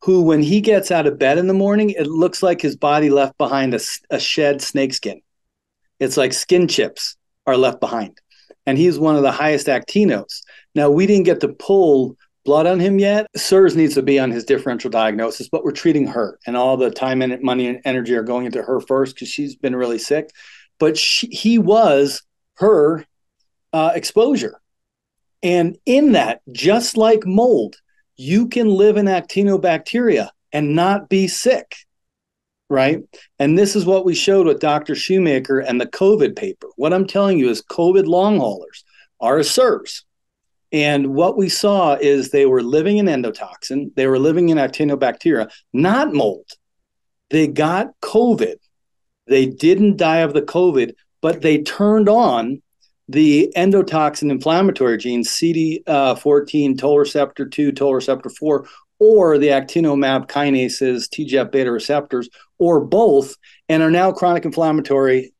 who, when he gets out of bed in the morning, it looks like his body left behind a shed snakeskin. It's like skin chips are left behind. And he's one of the highest actinos. Now, we didn't get to pull blood on him yet. SIRS needs to be on his differential diagnosis, but we're treating her, and all the time and money and energy are going into her first because she's been really sick. But her exposure. And in that, just like mold, you can live in actinobacteria and not be sick, right? And this is what we showed with Dr. Shoemaker and the COVID paper. What I'm telling you is COVID long haulers are SIRS. And what we saw is they were living in endotoxin. They were living in actinobacteria, not mold. They got COVID. They didn't die of the COVID, but they turned on the endotoxin inflammatory genes, CD14, toll receptor 2, toll receptor 4, or the actinomap kinases, TGF-beta receptors, or both, and are now chronic inflammatory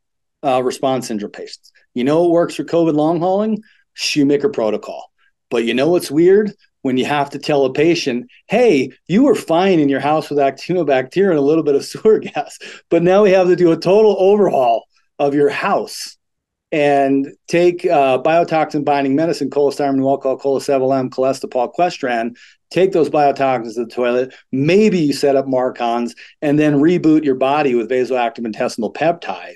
response syndrome patients. You know what works for COVID long hauling? Shoemaker protocol. But you know what's weird? When you have to tell a patient, hey, you were fine in your house with actinobacteria and a little bit of sewer gas, but now we have to do a total overhaul of your house and take biotoxin binding medicine, cholestyramine, Welchol, cholecystol, cholestipol, questran, take those biotoxins to the toilet, maybe you set up MARCoNS, and then reboot your body with vasoactive intestinal peptide,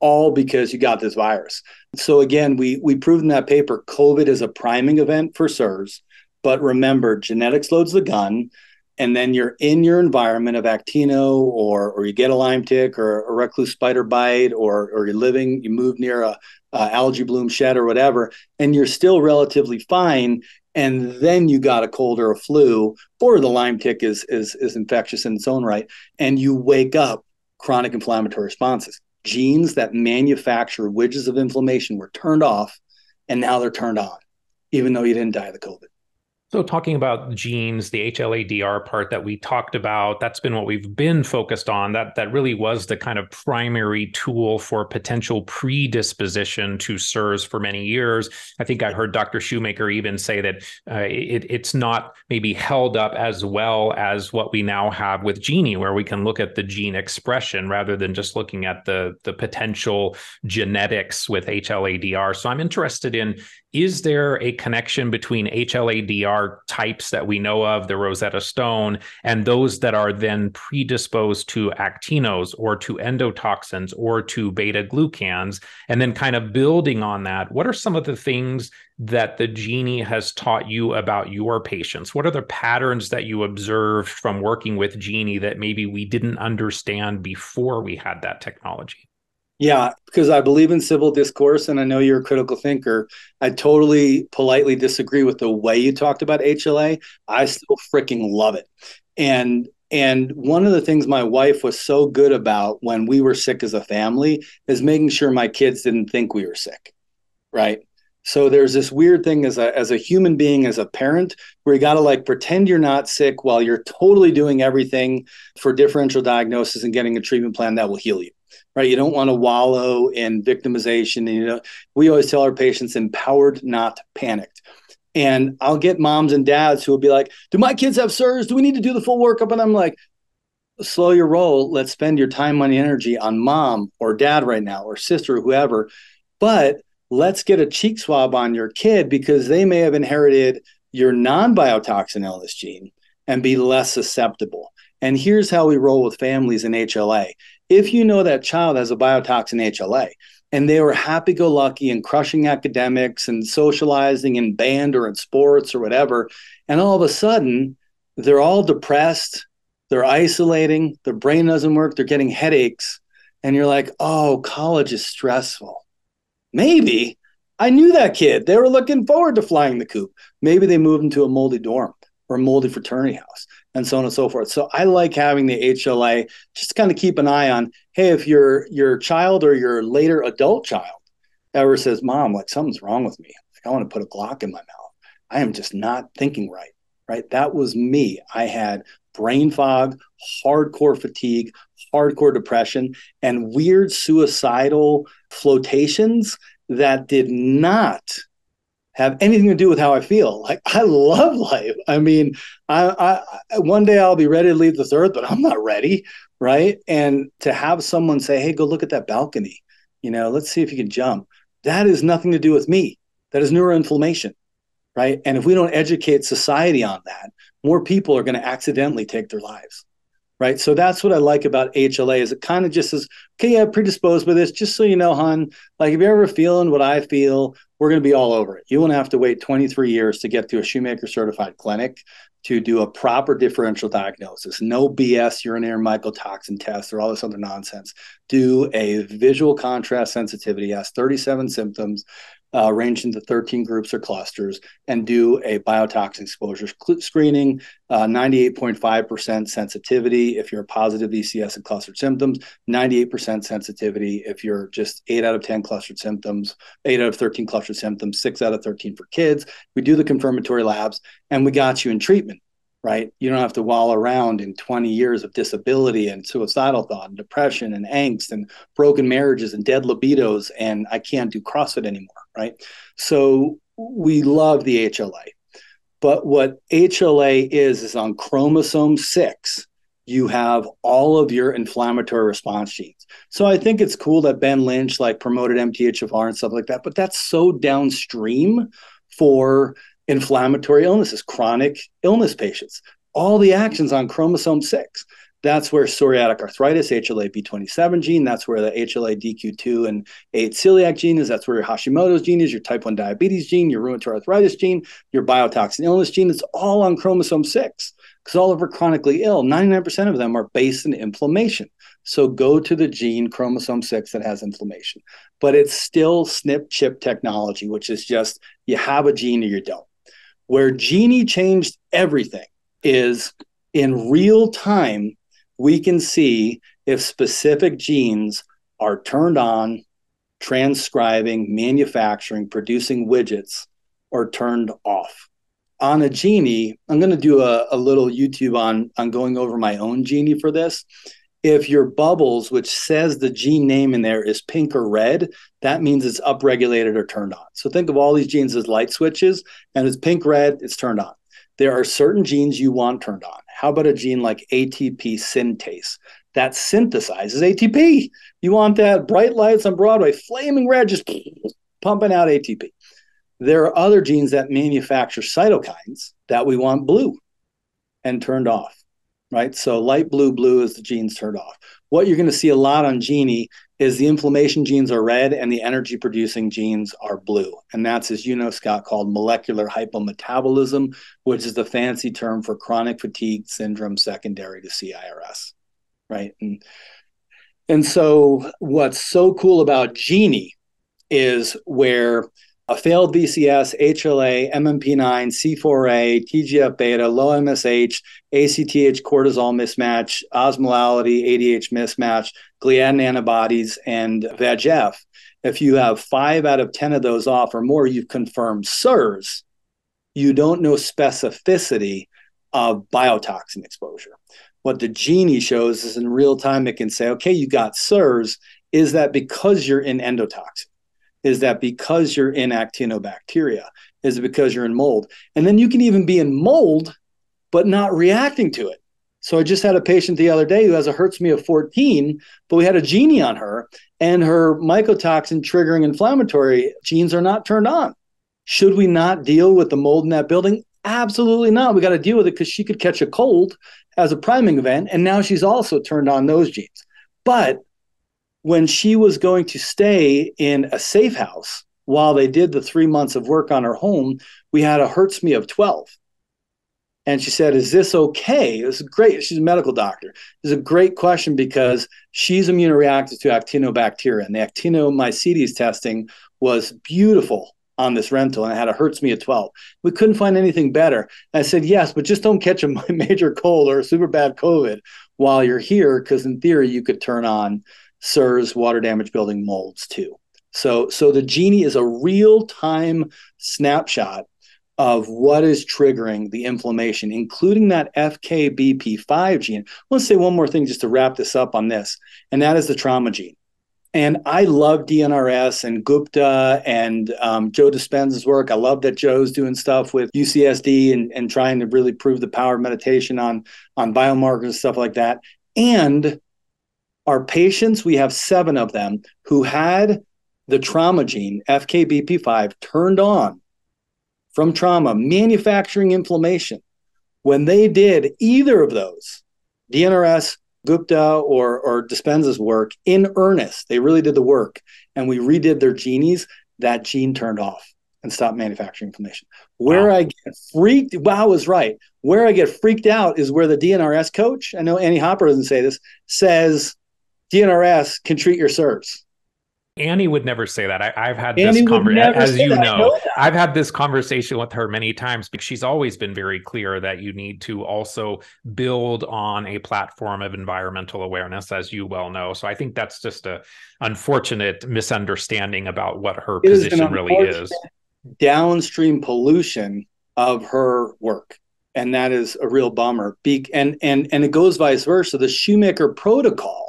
all because you got this virus. So again, we proved in that paper, COVID is a priming event for SIRS, but remember, genetics loads the gun, and then you're in your environment of actino, or you get a Lyme tick, or a recluse spider bite, or you're living, you move near a algae bloom shed or whatever, and you're still relatively fine, and then you got a cold or a flu, or the Lyme tick is infectious in its own right, and you wake up chronic inflammatory responses. Genes that manufacture widgets of inflammation were turned off, and now they're turned on, even though you didn't die of the COVID. So talking about genes, the HLA-DR part that we talked about, that's been what we've been focused on. That really was the kind of primary tool for potential predisposition to SIRS for many years. I think I heard Dr. Shoemaker even say that it's not maybe held up as well as what we now have with GENIE, where we can look at the gene expression rather than just looking at the potential genetics with HLA-DR. So I'm interested in, is there a connection between HLA-DR types that we know of, the Rosetta Stone, and those that are then predisposed to actinos or to endotoxins or to beta-glucans? And then kind of building on that, what are some of the things that the GENIE has taught you about your patients? What are the patterns that you observed from working with GENIE that maybe we didn't understand before we had that technology? Yeah, because I believe in civil discourse, and I know you're a critical thinker. I totally politely disagree with the way you talked about HLA. I still freaking love it. And one of the things my wife was so good about when we were sick as a family is making sure my kids didn't think we were sick, right? So there's this weird thing as a human being, as a parent, where you got to like pretend you're not sick while you're totally doing everything for differential diagnosis and getting a treatment plan that will heal you, right? You don't want to wallow in victimization. And, you know, we always tell our patients, empowered, not panicked. And I'll get moms and dads who will be like, do my kids have SIRS? Do we need to do the full workup? And I'm like, slow your roll. Let's spend your time, money, energy on mom or dad right now, or sister or whoever. But let's get a cheek swab on your kid because they may have inherited your non-biotoxin illness gene and be less susceptible. And here's how we roll with families in HLA. If you know that child has a biotoxin HLA and they were happy-go-lucky and crushing academics and socializing in band or in sports or whatever, and all of a sudden they're all depressed, they're isolating, their brain doesn't work, they're getting headaches, and you're like, oh, college is stressful. Maybe I knew that kid. They were looking forward to flying the coop. Maybe they moved into a moldy dorm or a moldy fraternity house, and so on and so forth. So I like having the HLA just to kind of keep an eye on, hey, if your child or your later adult child ever says, Mom, like something's wrong with me. Like, I want to put a Glock in my mouth. I am just not thinking right, right? That was me. I had brain fog, hardcore fatigue, hardcore depression, and weird suicidal flotations that did not have anything to do with how I feel. Like, I love life. I mean, I one day I'll be ready to leave this earth, but I'm not ready, right? And to have someone say, hey, go look at that balcony. You know, let's see if you can jump. That is nothing to do with me. That is neuroinflammation, right? And if we don't educate society on that, more people are going to accidentally take their lives. Right. So that's what I like about HLA is it kind of just says, okay, yeah, predisposed by this, just so you know, hon, like if you're ever feeling what I feel, we're going to be all over it. You won't have to wait 23 years to get to a Shoemaker certified clinic to do a proper differential diagnosis. No BS urinary mycotoxin test or all this other nonsense. Do a visual contrast sensitivity, has 37 symptoms, arranged into 13 groups or clusters, and do a biotoxin exposure screening, 98.5% sensitivity if you're a positive ECS and clustered symptoms, 98% sensitivity if you're just 8 out of 10 clustered symptoms, 8 out of 13 clustered symptoms, 6 out of 13 for kids. We do the confirmatory labs, and we got you in treatment, right? You don't have to wallow around in 20 years of disability and suicidal thought and depression and angst and broken marriages and dead libidos and I can't do CrossFit anymore. Right. So we love the HLA, but what HLA is on chromosome 6, you have all of your inflammatory response genes. So I think it's cool that Ben Lynch like promoted MTHFR and stuff like that, but that's so downstream for inflammatory illnesses, chronic illness patients, all the actions on chromosome 6. That's where psoriatic arthritis, HLA-B27 gene, that's where the HLA-DQ2 and 8 celiac gene is, that's where your Hashimoto's gene is, your type 1 diabetes gene, your rheumatoid arthritis gene, your biotoxin illness gene, it's all on chromosome 6 because all of our chronically ill, 99% of them are based in inflammation. So go to the gene chromosome 6 that has inflammation. But it's still SNP chip technology, which is just you have a gene or you don't. Where GENIE changed everything is in real time, we can see if specific genes are turned on, transcribing, manufacturing, producing widgets, or turned off. on a GENIE, I'm going to do a little YouTube on going over my own GENIE for this. If your bubbles, which says the gene name in there, is pink or red, that means it's upregulated or turned on. So think of all these genes as light switches, and it's pink, red, it's turned on. There are certain genes you want turned on. How about a gene like ATP synthase? That synthesizes ATP. You want that bright lights on Broadway, flaming red, just pumping out ATP. There are other genes that manufacture cytokines that we want blue and turned off, right? So light blue, blue is the genes turned off. What you're going to see a lot on GENIE is the inflammation genes are red and the energy-producing genes are blue. And that's, as you know, Scott, called molecular hypometabolism, which is the fancy term for chronic fatigue syndrome secondary to CIRS, right? And so what's so cool about GENIE is where a failed VCS, HLA, MMP9, C4A, TGF-beta, low MSH, ACTH cortisol mismatch, osmolality, ADH mismatch, gliadin antibodies, and VEGF. If you have 5 out of 10 of those off or more, you've confirmed SIRS. You don't know specificity of biotoxin exposure. What the GENIE shows is in real time, it can say, okay, you got SIRS. Is that because you're in endotoxin? Is that because you're in actinobacteria? Is it because you're in mold? And then you can even be in mold, but not reacting to it. So I just had a patient the other day who has a HERTSMI of 14, but we had a GENIE on her, and her mycotoxin triggering inflammatory genes are not turned on. Should we not deal with the mold in that building? Absolutely not. We got to deal with it because she could catch a cold as a priming event, and now she's also turned on those genes. But when she was going to stay in a safe house while they did the 3 months of work on her home, we had a HERTSMI of 12. And she said, is this okay? It was great. She's a medical doctor. It's a great question because she's immunoreactive to actinobacteria. And the actinomycetes testing was beautiful on this rental, and it had a HERTSMI of 12. We couldn't find anything better. And I said, yes, but just don't catch a major cold or a super bad COVID while you're here, because in theory, you could turn on SIRS, water damage building, molds too. So the GENIE is a real-time snapshot of what is triggering the inflammation, including that FKBP5 gene. Let's say one more thing just to wrap this up on this, and that is the trauma gene. And I love DNRS and Gupta and Joe Dispenza's work. I love that Joe's doing stuff with UCSD and trying to really prove the power of meditation on biomarkers and stuff like that. And our patients, we have 7 of them who had the trauma gene, FKBP5, turned on from trauma, manufacturing inflammation. When they did either of those, DNRS, Gupta, or Dispenza's work, in earnest, they really did the work, and we redid their GENIEs, that gene turned off and stopped manufacturing inflammation. Where wow. I get freaked, wow is right. Where I get freaked out is where the DNRS coach, I know Annie Hopper doesn't say this, says, DNRS can treat your SIRS. Annie would never say that. I've had this conversation, as you know. I've had this conversation with her many times because she's always been very clear that you need to also build on a platform of environmental awareness, as you well know. So I think that's just an unfortunate misunderstanding about what her position really is. Downstream pollution of her work. And that is a real bummer. And it goes vice versa. The Shoemaker protocol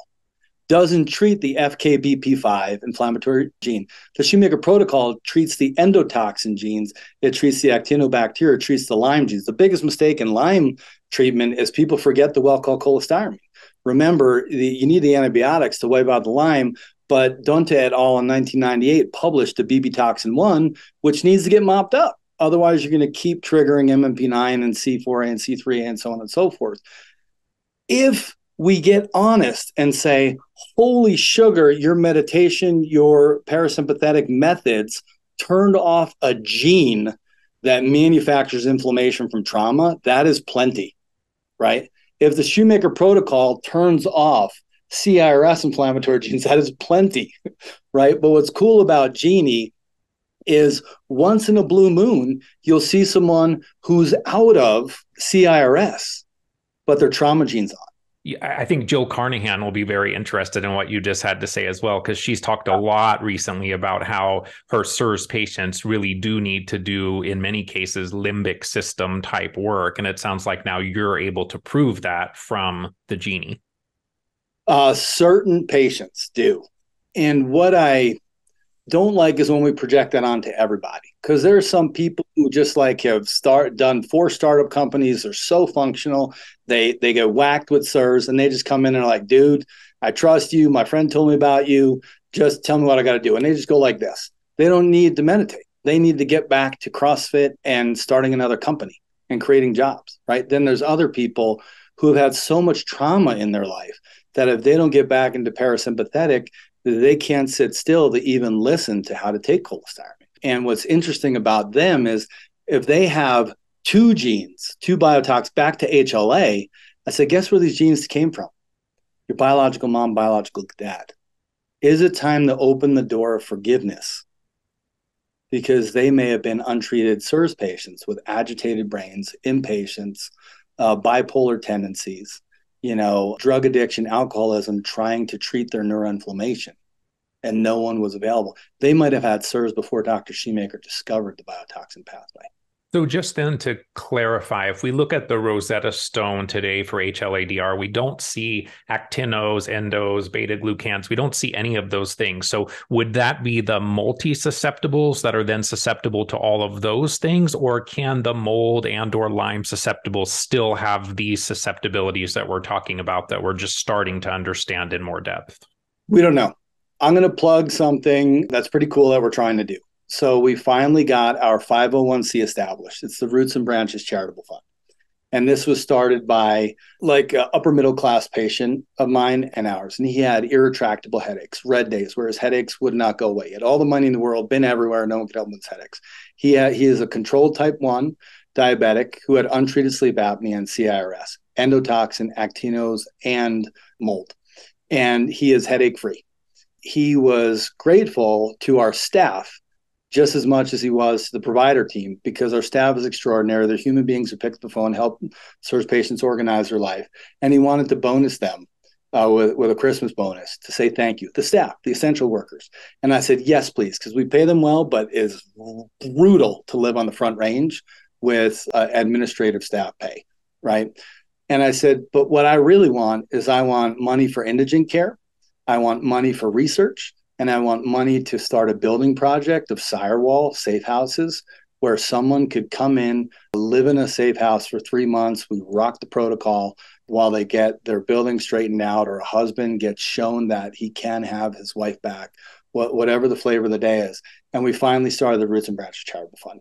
doesn't treat the FKBP5 inflammatory gene. The Shoemaker protocol treats the endotoxin genes. It treats the actinobacteria, it treats the Lyme genes. The biggest mistake in Lyme treatment is people forget the Welchol cholestyramine. Remember, you need the antibiotics to wipe out the Lyme, but Donta et al. In 1998 published the BB toxin 1, which needs to get mopped up. Otherwise, you're going to keep triggering MMP9 and C4A and C3A and so on and so forth. If we get honest and say, holy sugar, your meditation, your parasympathetic methods turned off a gene that manufactures inflammation from trauma, that is plenty, right? If the Shoemaker protocol turns off CIRS inflammatory genes, that is plenty, right? But what's cool about GENIE is once in a blue moon, you'll see someone who's out of CIRS, but their trauma gene's on. I think Jill Carnahan will be very interested in what you just had to say as well, because she's talked a lot recently about how her SIRS patients really do need to do, in many cases, limbic system type work. And it sounds like now you're able to prove that from the GENIE. Certain patients do. And what I don't like is when we project that onto everybody, because there are some people who just like have done four startup companies. They're so functional. They get whacked with SIRS and they just come in and are like, dude, I trust you. My friend told me about you. Just tell me what I got to do. And they just go like this. They don't need to meditate. They need to get back to CrossFit and starting another company and creating jobs, right? Then there's other people who have had so much trauma in their life that if they don't get back into parasympathetic, they can't sit still to even listen to how to take cholestyramine. And what's interesting about them is if they have two genes, two biotox back to HLA, I said, guess where these genes came from? Your biological mom, biological dad. Is it time to open the door of forgiveness? Because they may have been untreated SIRS patients with agitated brains, impatience, bipolar tendencies, you know, drug addiction, alcoholism, trying to treat their neuroinflammation, and no one was available. They might have had SIRS before Dr. Shoemaker discovered the biotoxin pathway. So just then to clarify, if we look at the Rosetta Stone today for HLA-DR, we don't see actinos, endos, beta-glucans. We don't see any of those things. So would that be the multi-susceptibles that are then susceptible to all of those things? Or can the mold and or Lyme susceptibles still have these susceptibilities that we're talking about that we're just starting to understand in more depth? We don't know. I'm going to plug something that's pretty cool that we're trying to do. So we finally got our 501c established. It's the Roots and Branches Charitable Fund. And this was started by like an upper middle class patient of mine and ours. And he had irretractable headaches, red days where his headaches would not go away. He had all the money in the world, been everywhere, no one could help him with his headaches. He is a controlled type 1 diabetic who had untreated sleep apnea and CIRS, endotoxin, actinos, and mold. And he is headache free. He was grateful to our staff just as much as he was to the provider team, because our staff is extraordinary. They're human beings who pick up the phone, help SIRS patients organize their life. And he wanted to bonus them with a Christmas bonus to say thank you. The staff, the essential workers. And I said, yes, please, because we pay them well, but it's brutal to live on the front range with administrative staff pay, right? And I said, but what I really want is I want money for indigent care. I want money for research. And I want money to start a building project of Sirewall safe houses where someone could come in, live in a safe house for 3 months. We rock the protocol while they get their building straightened out, or a husband gets shown that he can have his wife back, whatever the flavor of the day is. And we finally started the Roots and Branches Charitable Fund.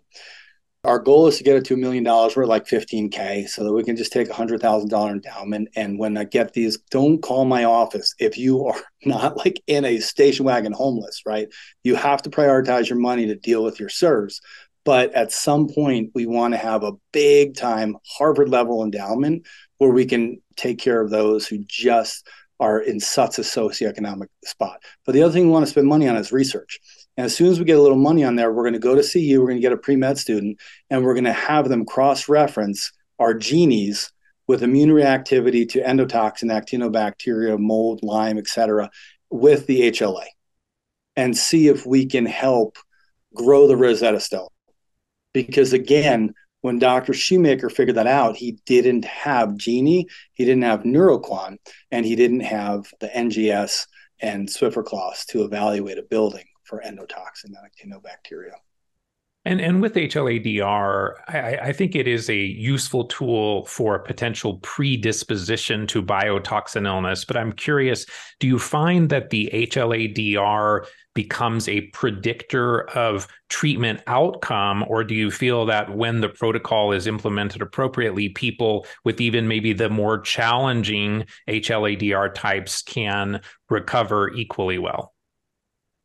Our goal is to get it to $1 million. We're like 15K, so that we can just take $100,000 endowment. And when I get these, don't call my office if you are not like in a station wagon homeless, right? You have to prioritize your money to deal with your SIRS. But at some point, we want to have a big time Harvard level endowment where we can take care of those who just are in such a socioeconomic spot. But the other thing we want to spend money on is research. And as soon as we get a little money on there, we're going to go to CU, we're going to get a pre-med student, and we're going to have them cross-reference our GENIEs with immune reactivity to endotoxin, actinobacteria, mold, Lyme, et cetera, with the HLA, and see if we can help grow the Rosetta Stone. Because again, when Dr. Shoemaker figured that out, he didn't have GENIE, he didn't have NeuroQuant, and he didn't have the NGS and Swiffercloss to evaluate a building for endotoxin, actinobacteria. And with HLA-DR, I think it is a useful tool for potential predisposition to biotoxin illness. But I'm curious, do you find that the HLA-DR becomes a predictor of treatment outcome, or do you feel that when the protocol is implemented appropriately, people with even maybe the more challenging HLA-DR types can recover equally well?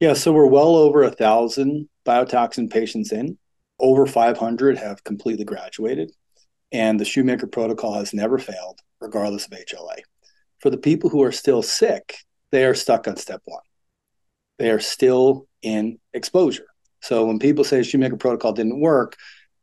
Yeah, so we're well over 1,000 biotoxin patients in. Over 500 have completely graduated, and the Shoemaker protocol has never failed, regardless of HLA. For the people who are still sick, they are stuck on step one. They are still in exposure. So when people say Shoemaker protocol didn't work,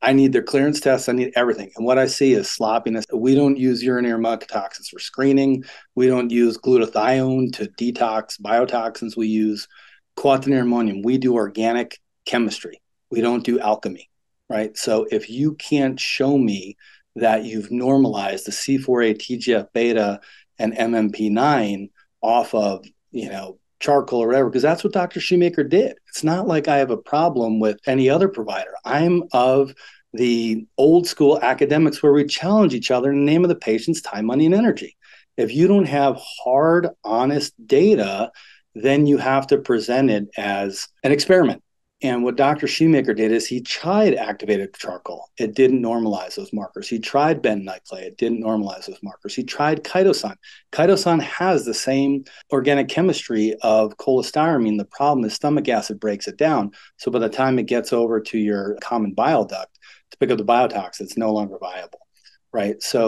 I need their clearance tests. I need everything. And what I see is sloppiness. We don't use urinary mucotoxins for screening. We don't use glutathione to detox biotoxins. We use quaternary ammonium. We do organic chemistry. We don't do alchemy, right? So if you can't show me that you've normalized the C4A, TGF-beta, and MMP9 off of, you know, charcoal or whatever, because that's what Dr. Shoemaker did. It's not like I have a problem with any other provider. I'm of the old school academics where we challenge each other in the name of the patient's time, money, and energy. If you don't have hard, honest data, then you have to present it as an experiment. And what Dr. Shoemaker did is he tried activated charcoal. It didn't normalize those markers. He tried bentonite clay. It didn't normalize those markers. He tried chitosan. Chitosan has the same organic chemistry of cholestyramine. The problem is stomach acid breaks it down. So by the time it gets over to your common bile duct to pick up the biotoxin, it's no longer viable, right? So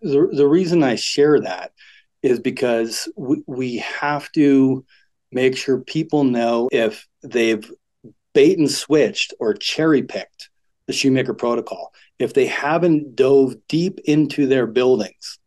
the reason I share that is because we have to make sure people know if they've bait and switched or cherry picked the Shoemaker protocol. If they haven't dove deep into their buildings,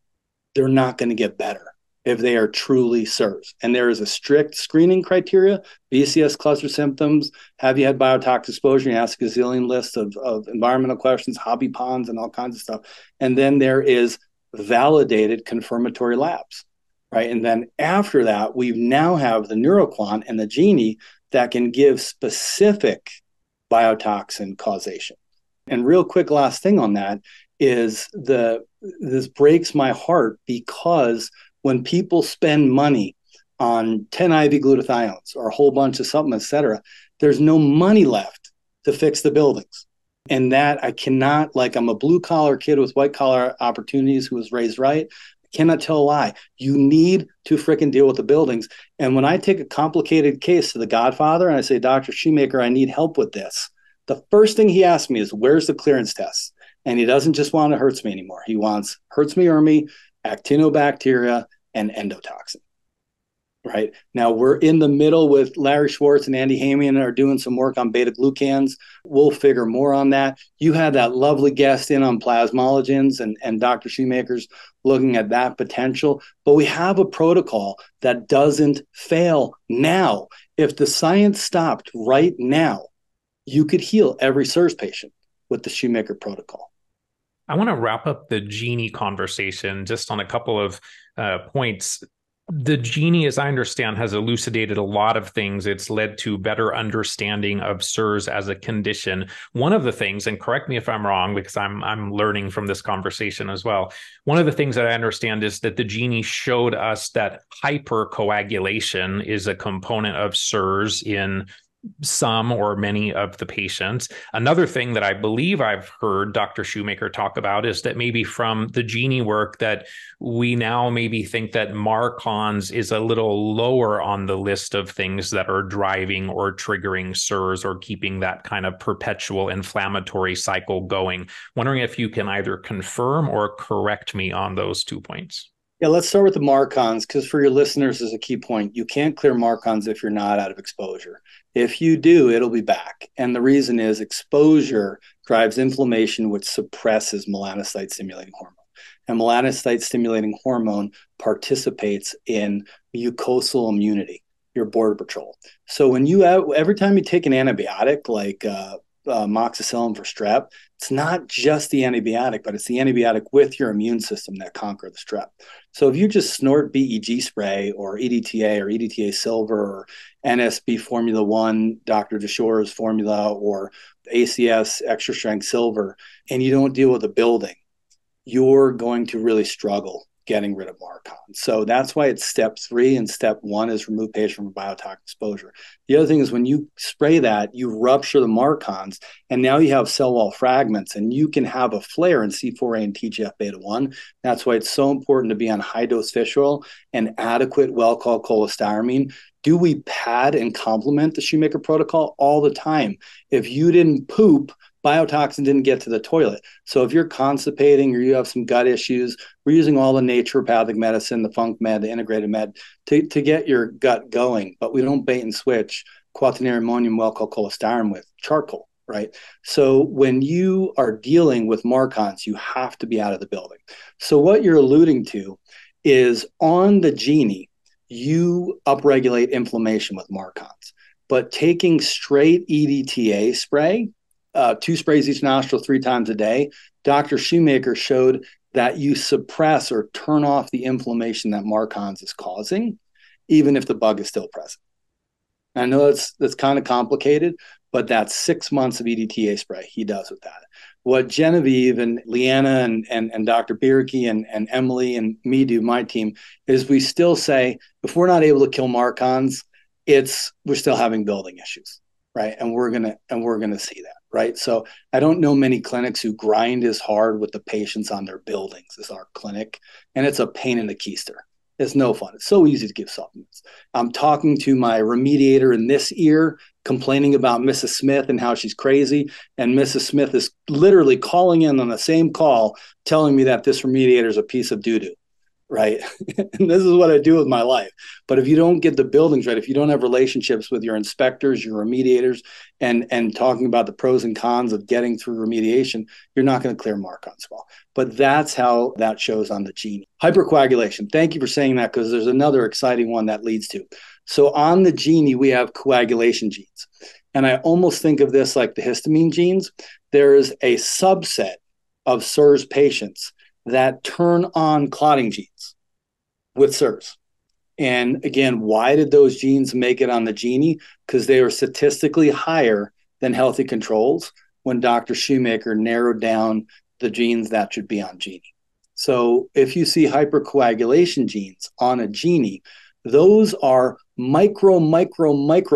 they're not going to get better if they are truly SIRS. And there is a strict screening criteria, BCS cluster symptoms, have you had biotoxin exposure, you ask a gazillion lists of environmental questions, hobby ponds, and all kinds of stuff. And then there is validated confirmatory labs, right? And then after that, we now have the NeuroQuant and the GENIE that can give specific biotoxin causation. And real quick, last thing on that is this breaks my heart, because when people spend money on 10 IV glutathiones or a whole bunch of supplements, et cetera, there's no money left to fix the buildings. And that I cannot, like, I'm a blue collar kid with white collar opportunities who was raised right. Cannot tell a lie. You need to frickin' deal with the buildings. And when I take a complicated case to the Godfather and I say, Dr. Shoemaker, I need help with this, the first thing he asks me is, where's the clearance test? And he doesn't just want a HERTSMI anymore. He wants HERTSMI, ERMI, actinobacteria, and endotoxin. Right? Now, we're in the middle with Larry Schwartz and Andy Hamian are doing some work on beta-glucans. We'll figure more on that. You had that lovely guest in on plasmalogens, and Dr. Shoemaker's looking at that potential. But we have a protocol that doesn't fail now. If the science stopped right now, you could heal every SIRS patient with the Shoemaker protocol. I want to wrap up the GENIE conversation just on a couple of points. The GENIE, as I understand, has elucidated a lot of things. It's led to better understanding of SIRS as a condition. One of the things, and correct me if I'm wrong, because I'm learning from this conversation as well. One of the things that I understand is that the GENIE showed us that hypercoagulation is a component of SIRS in some or many of the patients. Another thing that I believe I've heard Dr. Shoemaker talk about is that maybe from the GENIE work that we now maybe think that MARCoNS is a little lower on the list of things that are driving or triggering SIRS or keeping that kind of perpetual inflammatory cycle going. Wondering if you can either confirm or correct me on those 2 points. Yeah, let's start with the MARCoNS, because for your listeners is a key point. You can't clear MARCoNS if you're not out of exposure. If you do, it'll be back. And the reason is exposure drives inflammation, which suppresses melanocyte-stimulating hormone. And melanocyte-stimulating hormone participates in mucosal immunity, your border patrol. So when you every time you take an antibiotic, like amoxicillin for strep, it's not just the antibiotic, but it's the antibiotic with your immune system that conquer the strep. So if you just snort BEG spray or EDTA or EDTA silver or NSB Formula 1, Dr. DeShore's formula, or ACS extra strength silver, and you don't deal with a building, you're going to really struggle getting rid of MARCoNS. So that's why it's step 3, and step 1 is remove patient from biotoxin exposure. The other thing is when you spray that, you rupture the MARCoNS, and now you have cell wall fragments, and you can have a flare in C4A and TGF-beta1. That's why it's so important to be on high-dose fish oil and adequate Welchol cholestyramine. Do we pad and complement the Shoemaker protocol all the time? If you didn't poop, biotoxin didn't get to the toilet. So if you're constipating or you have some gut issues, we're using all the naturopathic medicine, the funk med, the integrated med to get your gut going. But we don't bait and switch quaternary ammonium, Welchol, cholestyramine with charcoal. right? So when you are dealing with MARCoNS, you have to be out of the building. So what you're alluding to is on the GENIE, you upregulate inflammation with MARCoNS, but taking straight EDTA spray, 2 sprays each nostril 3 times a day, Dr. Shoemaker showed that you suppress or turn off the inflammation that MARCoNS is causing, even if the bug is still present. I know that's kind of complicated, but that's 6 months of EDTA spray he does with that. What Genevieve and Leanna and Dr. Bierke and Emily and me do, my team, is we still say, if we're not able to kill MARCoNS, we're still having building issues, right? And we're gonna see that, right? So I don't know many clinics who grind as hard with the patients on their buildings as our clinic, and it's a pain in the keister. It's no fun. It's so easy to give supplements. I'm talking to my remediator in this ear, complaining about Mrs. Smith and how she's crazy. And Mrs. Smith is literally calling in on the same call, telling me that this remediator is a piece of doo-doo, right? And this is what I do with my life. But if you don't get the buildings right, if you don't have relationships with your inspectors, your remediators, and talking about the pros and cons of getting through remediation, you're not going to clear MARCoNS well. But that's how that shows on the GENIE. Hypercoagulation. Thank you for saying that, because there's another exciting one that leads to. So on the GENIE, we have coagulation genes. And I almost think of this like the histamine genes. There is a subset of SIRS patients that turn on clotting genes with SIRS. And again, why did those genes make it on the GENIE? Because they were statistically higher than healthy controls when Dr. Shoemaker narrowed down the genes that should be on GENIE. So if you see hypercoagulation genes on a GENIE, those are micro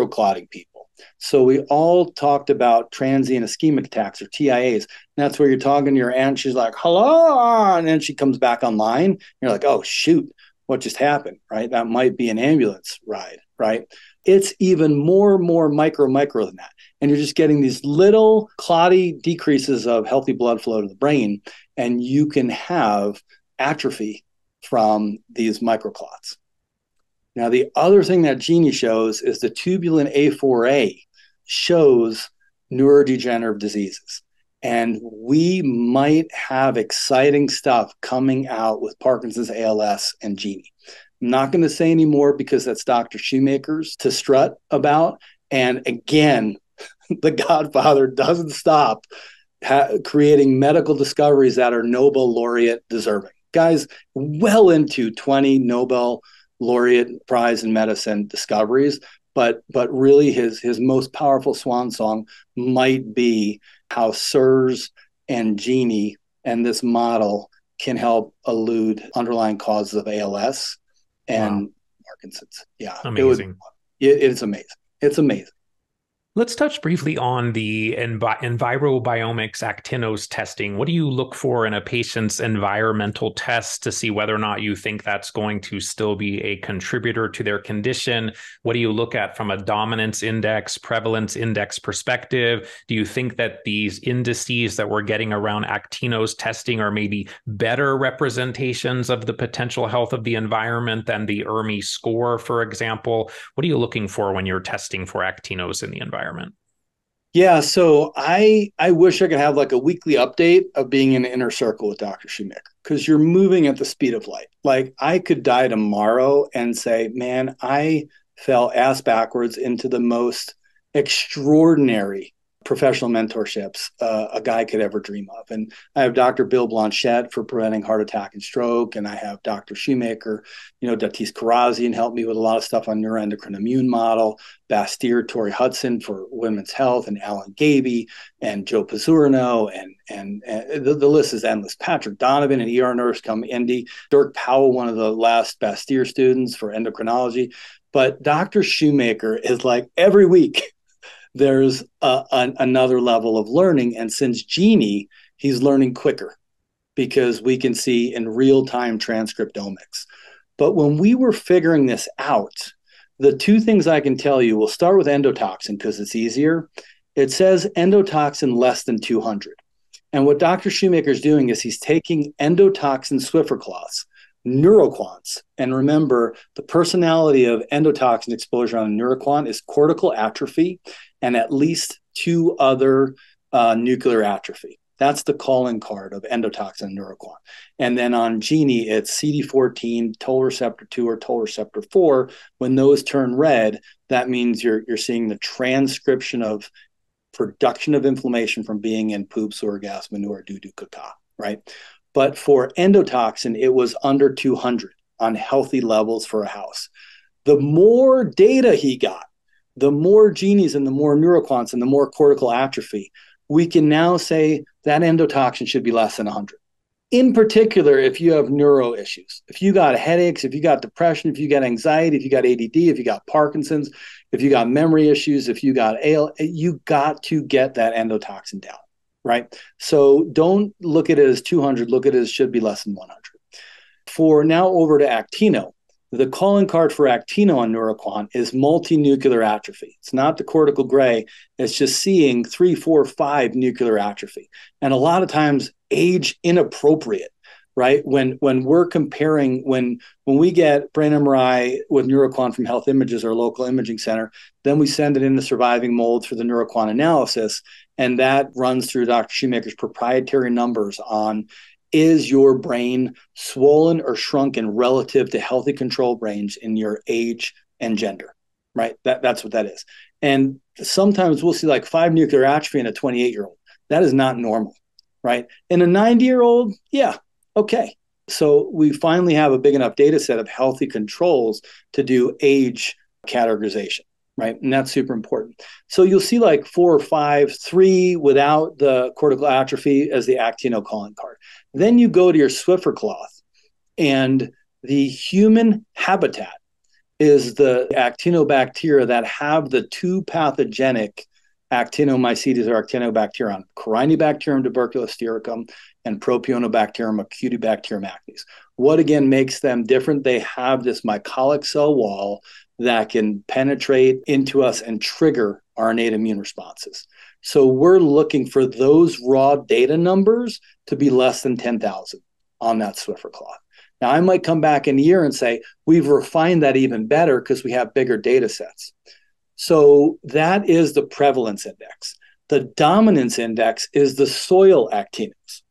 clotting people. So we all talked about transient ischemic attacks, or TIAs. And that's where you're talking to your aunt, and she's like, hello, and then she comes back online. And you're like, oh, shoot, what just happened, right? That might be an ambulance ride, right? It's even more micro than that. And you're just getting these little clotty decreases of healthy blood flow to the brain, and you can have atrophy from these microclots. Now, the other thing that GENIE shows is the tubulin A4A shows neurodegenerative diseases. And we might have exciting stuff coming out with Parkinson's, ALS, and GENIE. I'm not going to say any more because that's Dr. Shoemaker's to strut about. And again, the Godfather doesn't stop creating medical discoveries that are Nobel laureate deserving. Guys, well into 20 Nobel laureate prize in medicine discoveries, but really his most powerful swan song might be how SIRS and GENIE and this model can help elude underlying causes of ALS and Parkinson's. Yeah, amazing. It's amazing. It's amazing. Let's touch briefly on the Envirobiomics Actinos testing. What do you look for in a patient's environmental test to see whether or not you think that's going to still be a contributor to their condition? What do you look at from a dominance index, prevalence index perspective? Do you think that these indices that we're getting around Actinos testing are maybe better representations of the potential health of the environment than the ERMI score, for example? What are you looking for when you're testing for Actinos in the environment? Yeah, so I wish I could have like a weekly update of being in an inner circle with Dr. Shoemaker, because you're moving at the speed of light. Like, I could die tomorrow and say, man, I fell ass backwards into the most extraordinary professional mentorships a guy could ever dream of. And I have Dr. Bill Blanchette for preventing heart attack and stroke. And I have Dr. Shoemaker, Datis Karazian helped me with a lot of stuff on neuroendocrine immune model, Bastyr, Tori Hudson for women's health, and Alan Gaby and Joe Pizzurno, and the list is endless. Patrick Donovan, an ER nurse, come ND, Dirk Powell, one of the last Bastyr students for endocrinology. But Dr. Shoemaker is like every week, there's another level of learning. And since GENIE, he's learning quicker because we can see in real-time transcriptomics. But when we were figuring this out, the two things I can tell you, we'll start with endotoxin because it's easier. It says endotoxin less than 200. And what Dr. Shoemaker's doing is he's taking endotoxin Swiffer cloths, NeuroQuants. And remember, the personality of endotoxin exposure on a NeuroQuant is cortical atrophy and at least two other nuclear atrophy. That's the calling card of endotoxin NeuroQuant. And then on GENIE, it's CD14, toll receptor 2 or toll receptor 4. When those turn red, that means you're seeing the transcription of production of inflammation from being in poop, sewer, gas, manure, doo-doo, caca, right? But for endotoxin, it was under 200 on healthy levels for a house. The more data he got, the more GENIEs and the more NeuroQuants and the more cortical atrophy, we can now say that endotoxin should be less than 100. In particular, if you have neuro issues, if you got headaches, if you got depression, if you got anxiety, if you got ADD, if you got Parkinson's, if you got memory issues, if you got ALS, you got to get that endotoxin down, right? So don't look at it as 200, look at it as should be less than 100. For now over to actino. The calling card for actino on NeuroQuant is multinuclear atrophy. It's not the cortical gray. It's just seeing 3, 4, 5 nuclear atrophy. And a lot of times age inappropriate, right? When we're comparing, when we get brain MRI with NeuroQuant from Health Images, our local imaging center, then we send it into surviving mold for the NeuroQuant analysis. And that runs through Dr. Shoemaker's proprietary numbers on is your brain swollen or shrunken relative to healthy control brains in your age and gender, right? That's what that is. And sometimes we'll see like 5 nuclear atrophy in a 28-year-old. That is not normal, right? In a 90-year-old, yeah, okay. So we finally have a big enough data set of healthy controls to do age categorization, right? And that's super important. So you'll see like 4 or 5, 3 without the cortical atrophy as the actino calling card. Then you go to your Swiffer cloth, and the human habitat is the actinobacteria that have the 2 pathogenic actinomycetes or actinobacterium, Corynebacterium tuberculostearicum and Propionibacterium acutibacterium acnes. What again makes them different? They have this mycolic cell wall that can penetrate into us and trigger our innate immune responses. So we're looking for those raw data numbers to be less than 10,000 on that Swiffer cloth. Now, I might come back in a year and say, we've refined that even better because we have bigger data sets. So that is the prevalence index. The dominance index is the soil actinos.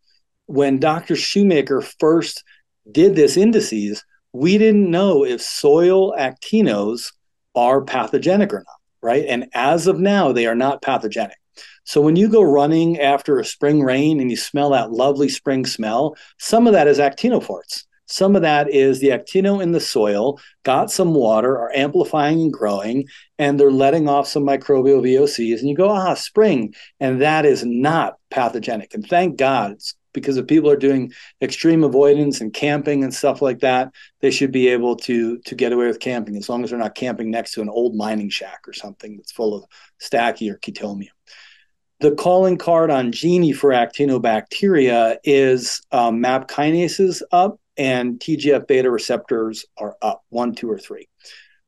When Dr. Shoemaker first did this indices, we didn't know if soil actinos are pathogenic or not, right? And as of now, they are not pathogenic. So when you go running after a spring rain and you smell that lovely spring smell, some of that is actinofarts. Some of that is the actino in the soil, got some water, are amplifying and growing, and they're letting off some microbial VOCs. And you go, ah, spring. And that is not pathogenic. And thank God, it's because if people are doing extreme avoidance and camping and stuff like that, they should be able to get away with camping as long as they're not camping next to an old mining shack or something that's full of stachy or chetomium. The calling card on GENIE for actinobacteria is MAP kinases up and TGF-beta receptors are up, 1, 2, or 3.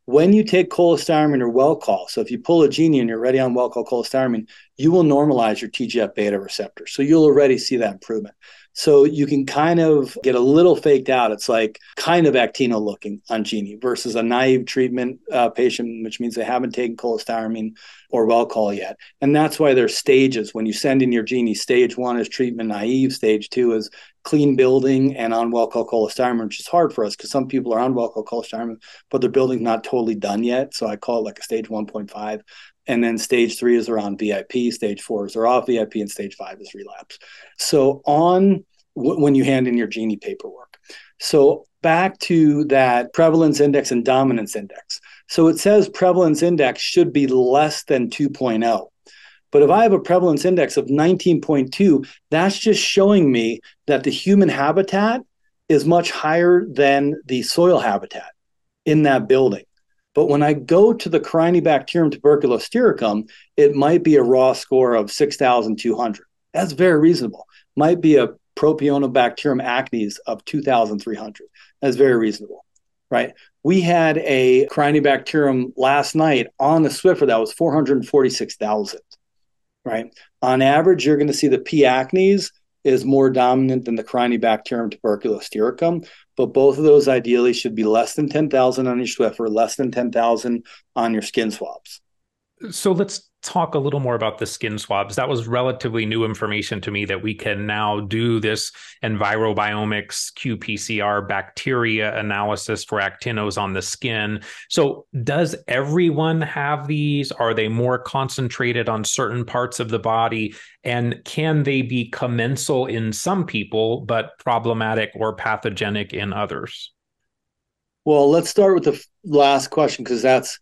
When you take cholestyramine or Welchol, so if you pull a GENIE and you're already on Welchol cholestyramine, you will normalize your TGF-beta receptor. So you'll already see that improvement. So you can kind of get a little faked out. It's like kind of actino looking on GENIE versus a naive treatment patient, which means they haven't taken cholestyramine or Welchol yet. And that's why there's stages. When you send in your GENIE, stage 1 is treatment naive, stage 2 is clean building and on Welchol cholestyramine, which is hard for us because some people are on Welchol cholestyramine, but their building's not totally done yet. So I call it like a stage 1.5. And then stage 3 is they're on VIP, stage 4 is they're off VIP, and stage 5 is relapse. So on when you hand in your GENIE paperwork. So back to that prevalence index and dominance index. So it says prevalence index should be less than 2.0. But if I have a prevalence index of 19.2, that's just showing me that the human habitat is much higher than the soil habitat in that building. But when I go to the Corynebacterium tuberculostearicum, it might be a raw score of 6,200. That's very reasonable. Might be a Propionibacterium acnes of 2,300. That's very reasonable, right? We had a Corynebacterium last night on the Swiffer that was 446,000. Right? On average, you're going to see the P. acnes is more dominant than the Corynebacterium tuberculostearicum, but both of those ideally should be less than 10,000 on your Swiffer, less than 10,000 on your skin swabs. So let's talk a little more about the skin swabs. That was relatively new information to me, that we can now do this Envirobiomics qPCR bacteria analysis for actinos on the skin. So does everyone have these? Are they more concentrated on certain parts of the body? And can they be commensal in some people, but problematic or pathogenic in others? Well, let's start with the last question, because that's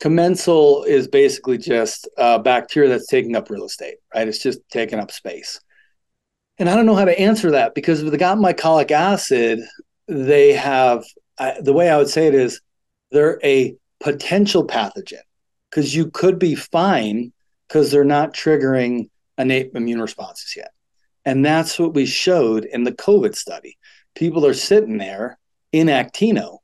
commensal is basically just bacteria that's taking up real estate, right? It's just taking up space. And I don't know how to answer that, because with the gut mycolic acid, they have, the way I would say it is, they're a potential pathogen, because you could be fine because they're not triggering innate immune responses yet. And that's what we showed in the COVID study. People are sitting there in actino,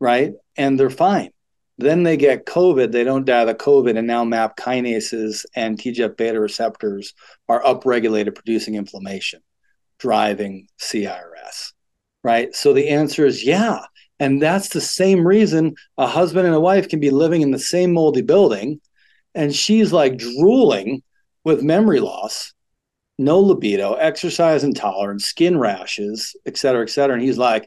right? And they're fine. Then they get COVID, they don't die of COVID, and now MAP kinases and TGF-beta receptors are upregulated, producing inflammation, driving CIRS, right? So the answer is yeah. And that's the same reason a husband and a wife can be living in the same moldy building, and she's like drooling with memory loss, no libido, exercise intolerance, skin rashes, et cetera, and he's like,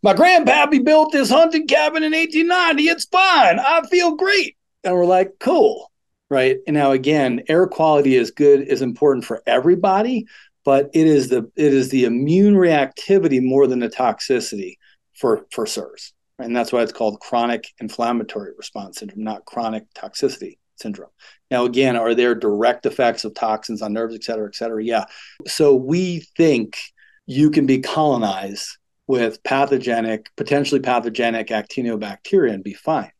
my grandpappy built this hunting cabin in 1890. It's fine. I feel great. And we're like, cool, right? And now again, air quality is good, is important for everybody, but it is the immune reactivity more than the toxicity for SIRS. And that's why it's called chronic inflammatory response syndrome, not chronic toxicity syndrome. Now again, are there direct effects of toxins on nerves, et cetera? Yeah. So we think you can be colonized with pathogenic, potentially pathogenic actinobacteria and be fine.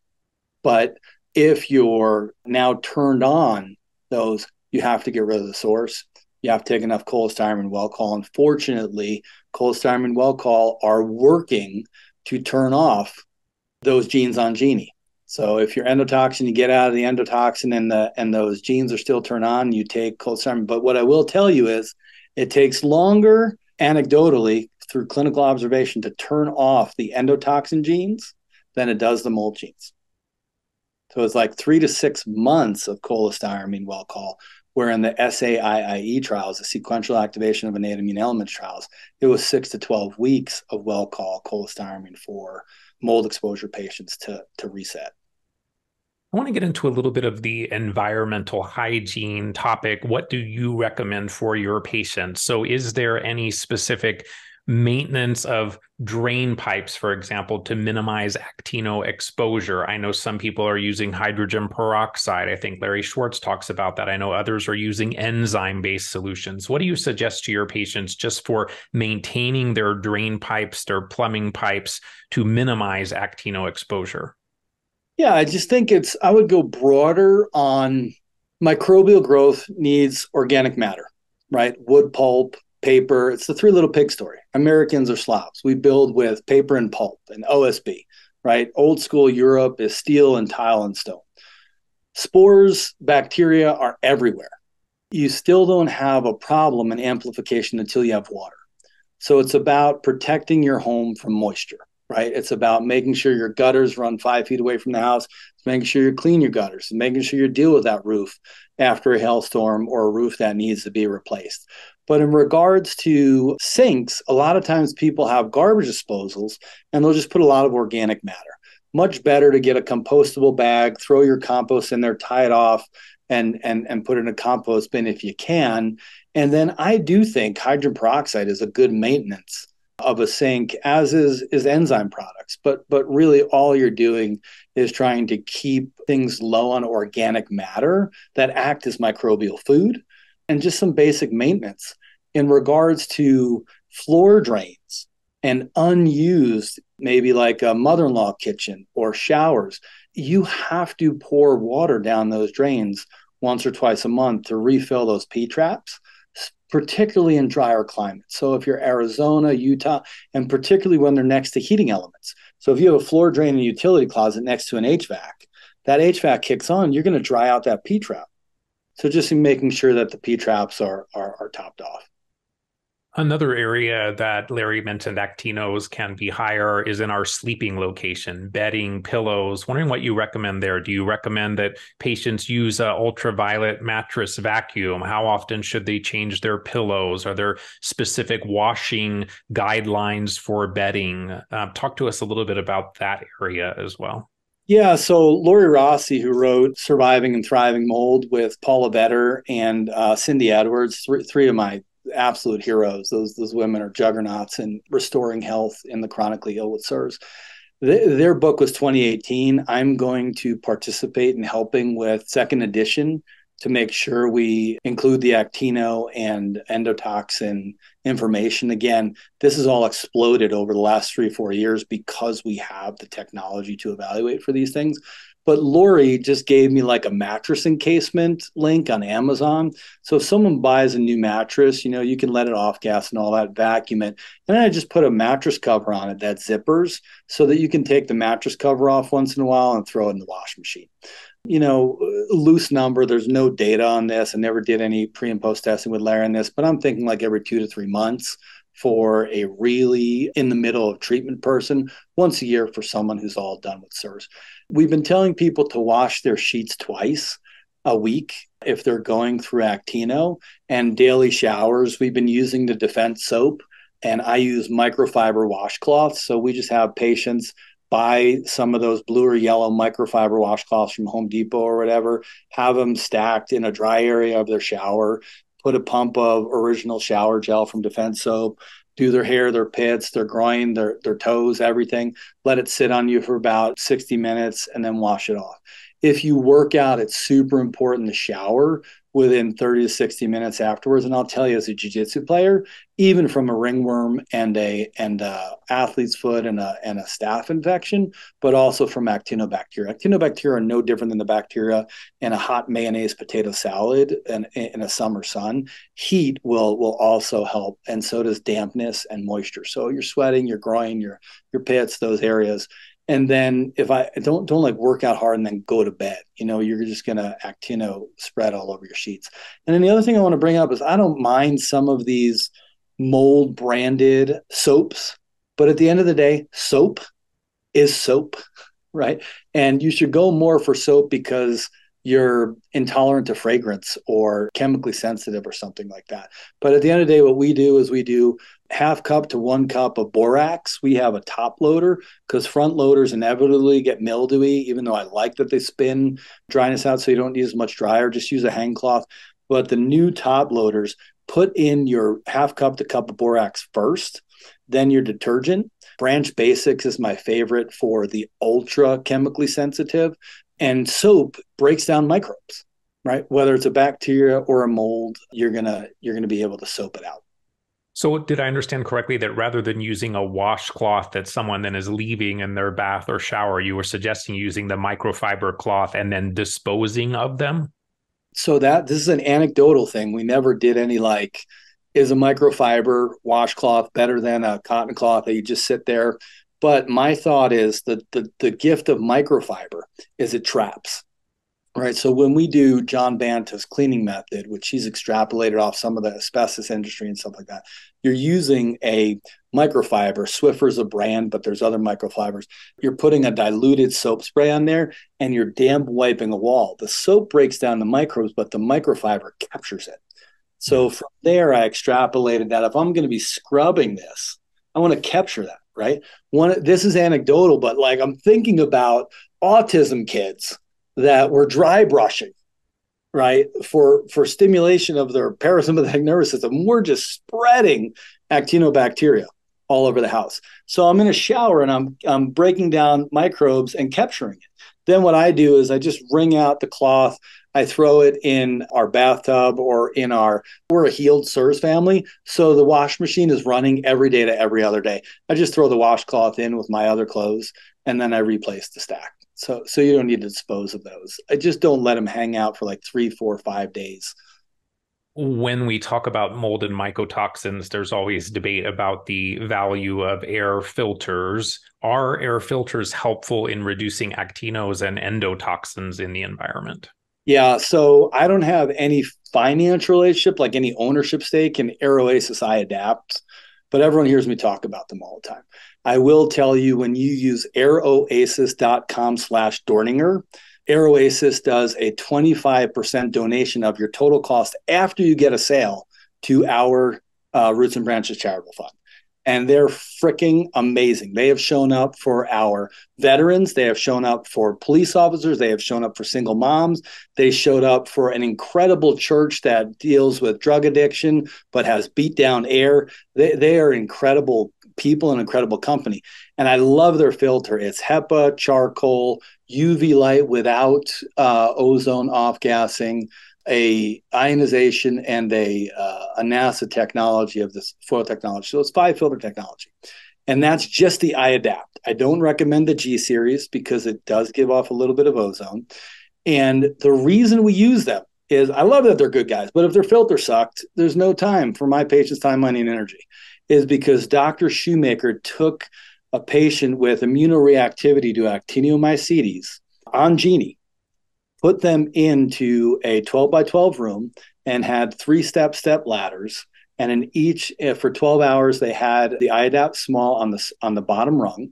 But if you're now turned on those, you have to get rid of the source. You have to take enough cholestyramine Welchol. Unfortunately, cholestyramine Welchol are working to turn off those genes on GENIE. So if your endotoxin, you get out of the endotoxin and those genes are still turned on, you take cholestyramine. But what I will tell you is it takes longer anecdotally through clinical observation to turn off the endotoxin genes than it does the mold genes. So it's like 3 to 6 months of cholestyramine Welchol, where in the SAIIE trials, the sequential activation of innate immune elements trials, it was 6 to 12 weeks of Welchol cholestyramine for mold exposure patients to reset. I want to get into a little bit of the environmental hygiene topic. What do you recommend for your patients? So is there any specific maintenance of drain pipes, for example, to minimize actino exposure? I know some people are using hydrogen peroxide. I think Larry Schwartz talks about that. I know others are using enzyme-based solutions. What do you suggest to your patients just for maintaining their drain pipes, their plumbing pipes, to minimize actino exposure? Yeah, I just think I would go broader on microbial growth needs organic matter, right? Wood pulp, paper. It's the three little pig story. Americans are slobs. We build with paper and pulp and OSB, right? Old school Europe is steel and tile and stone. Spores, bacteria are everywhere. You still don't have a problem in amplification until you have water. So it's about protecting your home from moisture, right? It's about making sure your gutters run 5 feet away from the house. It's making sure you clean your gutters, and making sure you deal with that roof after a hailstorm or a roof that needs to be replaced. But in regards to sinks, a lot of times people have garbage disposals and they'll just put a lot of organic matter. Much better to get a compostable bag, throw your compost in there, tie it off, and put it in a compost bin if you can. And then I do think hydrogen peroxide is a good maintenance of a sink, as is enzyme products. But really all you're doing is trying to keep things low on organic matter that act as microbial food, and just some basic maintenance. In regards to floor drains and unused, maybe like a mother-in-law kitchen or showers, you have to pour water down those drains once or twice a month to refill those P-traps, particularly in drier climates. So if you're Arizona, Utah, and particularly when they're next to heating elements. So if you have a floor drain in a utility closet next to an HVAC, that HVAC kicks on, you're going to dry out that P-trap. So just making sure that the P-traps are topped off. Another area that Larry mentioned actinos can be higher is in our sleeping location, bedding, pillows. Wondering what you recommend there. Do you recommend that patients use an ultraviolet mattress vacuum? How often should they change their pillows? Are there specific washing guidelines for bedding? Talk to us a little bit about that area as well. Yeah, so Lori Rossi, who wrote Surviving and Thriving Mold with Paula Vetter and Cindy Edwards, three of my absolute heroes. Those women are juggernauts in restoring health in the chronically ill with SIRS. Their book was 2018. I'm going to participate in helping with second edition to make sure we include the actino and endotoxin information. Again, this has all exploded over the last 3 or 4 years because we have the technology to evaluate for these things. But Lori just gave me like a mattress encasement link on Amazon. So if someone buys a new mattress, you know, you can let it off gas and all that, vacuum it. And then I just put a mattress cover on it that zippers so that you can take the mattress cover off once in a while and throw it in the washing machine. You know, loose number, there's no data on this. I never did any pre and post testing with Larry on this, but I'm thinking like every 2 to 3 months for a really in the middle of treatment person, once a year for someone who's all done with SIRS. We've been telling people to wash their sheets twice a week if they're going through actino, and daily showers. We've been using the Defense soap, and I use microfiber washcloths. So we just have patients buy some of those blue or yellow microfiber washcloths from Home Depot or whatever, have them stacked in a dry area of their shower, put a pump of original shower gel from Defense soap, do their hair, their pits, their groin, their toes, everything. Let it sit on you for about 60 minutes and then wash it off. If you work out, it's super important to shower within 30 to 60 minutes afterwards. And I'll tell you, as a jiu-jitsu player, even from a ringworm and a athlete's foot and a staph infection, but also from actinobacteria. Actinobacteria are no different than the bacteria in a hot mayonnaise potato salad and in a summer sun. Heat will also help, and so does dampness and moisture. So you're sweating, your groin, your pits, those areas. And then if I don't like work out hard and then go to bed, you know, you're just going to actino spread all over your sheets. And then the other thing I want to bring up is I don't mind some of these mold branded soaps, but at the end of the day, soap is soap, right? And you should go more for soap because you're intolerant to fragrance or chemically sensitive or something like that. But at the end of the day, what we do is we do 1/2 cup to 1 cup of borax. We have a top loader because front loaders inevitably get mildewy, even though I like that they spin dryness out so you don't need as much dryer. Just use a hang cloth. But the new top loaders, put in your 1/2 cup to 1 cup of borax first, then your detergent. Branch Basics is my favorite for the ultra chemically sensitive. And soap breaks down microbes, right? Whether it's a bacteria or a mold, you're gonna be able to soap it out. So did I understand correctly that rather than using a washcloth that someone then is leaving in their bath or shower, you were suggesting using the microfiber cloth and then disposing of them? So this is an anecdotal thing. We never did any like, is a microfiber washcloth better than a cotton cloth that you just sit there? But my thought is that the gift of microfiber is it traps, right? So when we do John Banta's cleaning method, which he's extrapolated off some of the asbestos industry and stuff like that, you're using a microfiber. Swiffer's a brand, but there's other microfibers. You're putting a diluted soap spray on there and you're damp wiping a wall. The soap breaks down the microbes, but the microfiber captures it. So from there, I extrapolated that if I'm going to be scrubbing this, I want to capture that. Right. This is anecdotal, but like I'm thinking about autism kids that were dry brushing, right, for stimulation of their parasympathetic nervous system. We're just spreading actinobacteria all over the house. So I'm in a shower and I'm breaking down microbes and capturing it. Then what I do is I just wring out the cloth. I throw it in our bathtub or we're a healed SIRS family. So the wash machine is running every day to every other day. I just throw the washcloth in with my other clothes and then I replace the stack. So you don't need to dispose of those. I just don't let them hang out for like 3, 4, 5 days. When we talk about mold and mycotoxins, there's always debate about the value of air filters. Are air filters helpful in reducing actinos and endotoxins in the environment? Yeah, so I don't have any financial relationship, like any ownership stake in Aeroasis. I adapt, but everyone hears me talk about them all the time. I will tell you, when you use aeroasis.com/Dorninger, Aeroasis does a 25% donation of your total cost after you get a sale to our Roots and Branches Charitable Fund. And they're freaking amazing. They have shown up for our veterans. They have shown up for police officers. They have shown up for single moms. They showed up for an incredible church that deals with drug addiction but has beat down air. They are incredible people and incredible company. And I love their filter. It's HEPA, charcoal, UV light without ozone off-gassing, a ionization, and a NASA technology of this foil technology. So it's 5-filter technology. And that's just the I Adapt. I don't recommend the G series because it does give off a little bit of ozone. And the reason we use them is I love that they're good guys, but if their filter sucked, there's no time for my patient's time, money, and energy, is because Dr. Shoemaker took a patient with immunoreactivity to actinomycetes on GENIE, put them into a 12-by-12 room and had 3-step ladders. And in each, for 12 hours, they had the iAdapt small on the bottom rung.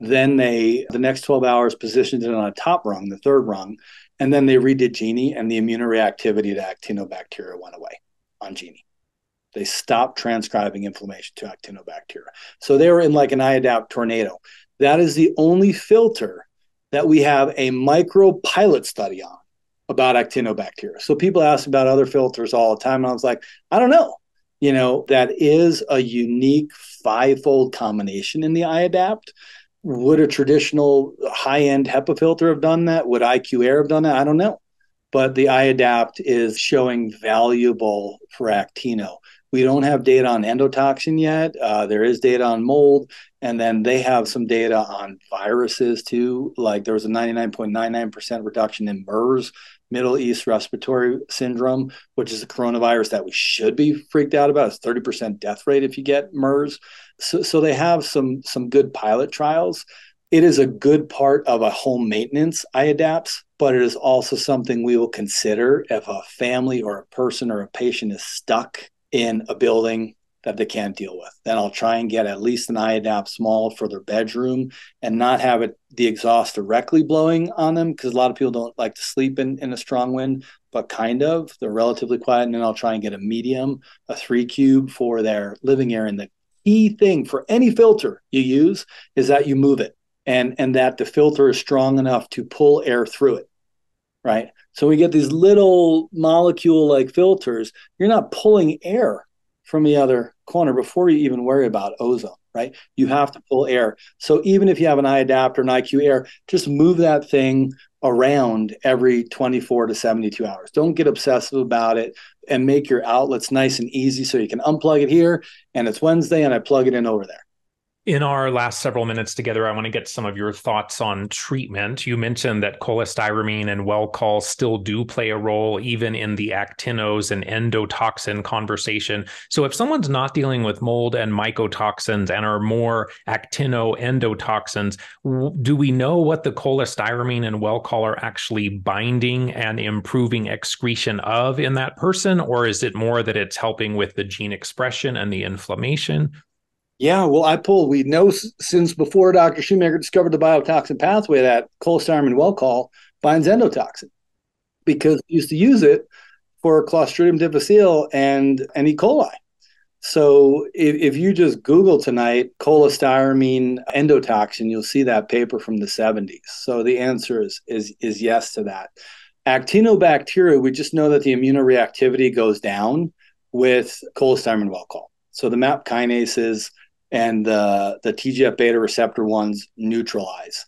Then they, the next 12 hours, positioned it on a top rung, the third rung. And then they redid GENIE, and the immunoreactivity to actinobacteria went away on GENIE. They stopped transcribing inflammation to actinobacteria. So they were in like an iAdapt tornado. That is the only filter that we have a micro pilot study on about actinobacteria. So people ask about other filters all the time. And I was like, I don't know. You know, that is a unique 5-fold combination in the iAdapt. Would a traditional high-end HEPA filter have done that? Would IQ Air have done that? I don't know. But the iAdapt is showing valuable for actino. We don't have data on endotoxin yet. There is data on mold. And then they have some data on viruses too. Like there was a 99.99% reduction in MERS, Middle East Respiratory Syndrome, which is a coronavirus that we should be freaked out about. It's 30% death rate if you get MERS. So they have some good pilot trials. It is a good part of a home maintenance iAdapts, but it is also something we will consider if a family or a person or a patient is stuck in a building that they can't deal with. Then I'll try and get at least an iAdapt small for their bedroom and not have it the exhaust directly blowing on them, because a lot of people don't like to sleep in a strong wind, but kind of. They're relatively quiet. And then I'll try and get a medium, a 3-cube for their living area. And the key thing for any filter you use is that you move it and that the filter is strong enough to pull air through it, right? So we get these little molecule-like filters. You're not pulling air from the other corner before you even worry about ozone, right? You have to pull air. So even if you have an iAdapt or an IQ Air, just move that thing around every 24 to 72 hours. Don't get obsessive about it, and make your outlets nice and easy so you can unplug it here, and it's Wednesday, and I plug it in over there. In our last several minutes together, I want to get some of your thoughts on treatment. You mentioned that cholestyramine and Welchol still do play a role, even in the actinos and endotoxin conversation. So if someone's not dealing with mold and mycotoxins and are more actino-endotoxins, do we know what the cholestyramine and Welchol are actually binding and improving excretion of in that person? Or is it more that it's helping with the gene expression and the inflammation? Yeah, well, we know since before Dr. Shoemaker discovered the biotoxin pathway that cholestyramine Welchol binds endotoxin, because we used to use it for Clostridium difficile and E. coli. So if you just Google tonight cholestyramine endotoxin, you'll see that paper from the 70s. So the answer is yes to that. Actinobacteria, we just know that the immunoreactivity goes down with cholestyramine Welchol. So the MAP kinases and the TGF-beta receptor ones neutralize.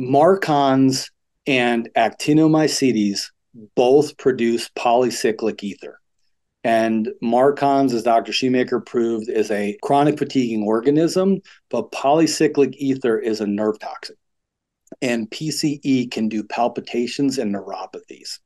MARCoNS and actinomycetes both produce polycyclic ether. And MARCoNS, as Dr. Shoemaker proved, is a chronic fatiguing organism, but polycyclic ether is a nerve toxin. And PCE can do palpitations and neuropathies.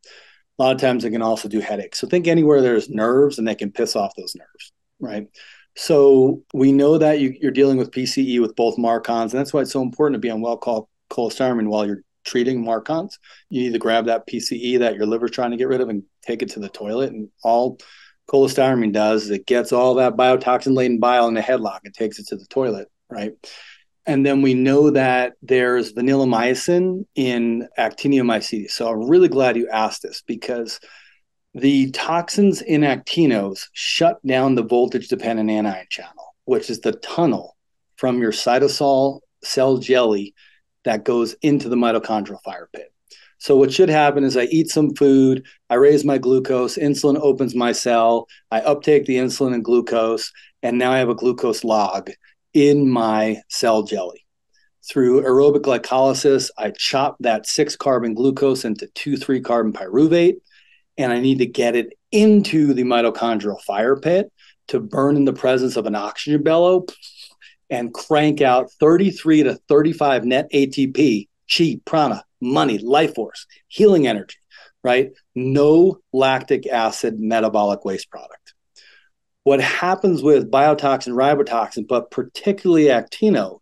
A lot of times it can also do headaches. So think anywhere there's nerves, and they can piss off those nerves, right? So we know that you're dealing with PCE with both MARCoNs, and that's why it's so important to be on Welchol cholestyramine while you're treating MARCoNS, you need to grab that PCE that your liver's trying to get rid of and take it to the toilet. And all cholestyramine does is it gets all that biotoxin-laden bile in the headlock and takes it to the toilet, right? And then we know that there's vanillamycin in actinomycetes. So I'm really glad you asked this, because the toxins in actinos shut down the voltage-dependent anion channel, which is the tunnel from your cytosol cell jelly that goes into the mitochondrial fire pit. So what should happen is I eat some food, I raise my glucose, insulin opens my cell, I uptake the insulin and glucose, and now I have a glucose log in my cell jelly. Through aerobic glycolysis, I chop that 6-carbon glucose into 2,3-carbon pyruvate, and I need to get it into the mitochondrial fire pit to burn in the presence of an oxygen bellow and crank out 33 to 35 net ATP, chi, prana, money, life force, healing energy, right? No lactic acid metabolic waste product. What happens with biotoxin, ribotoxin, but particularly actino,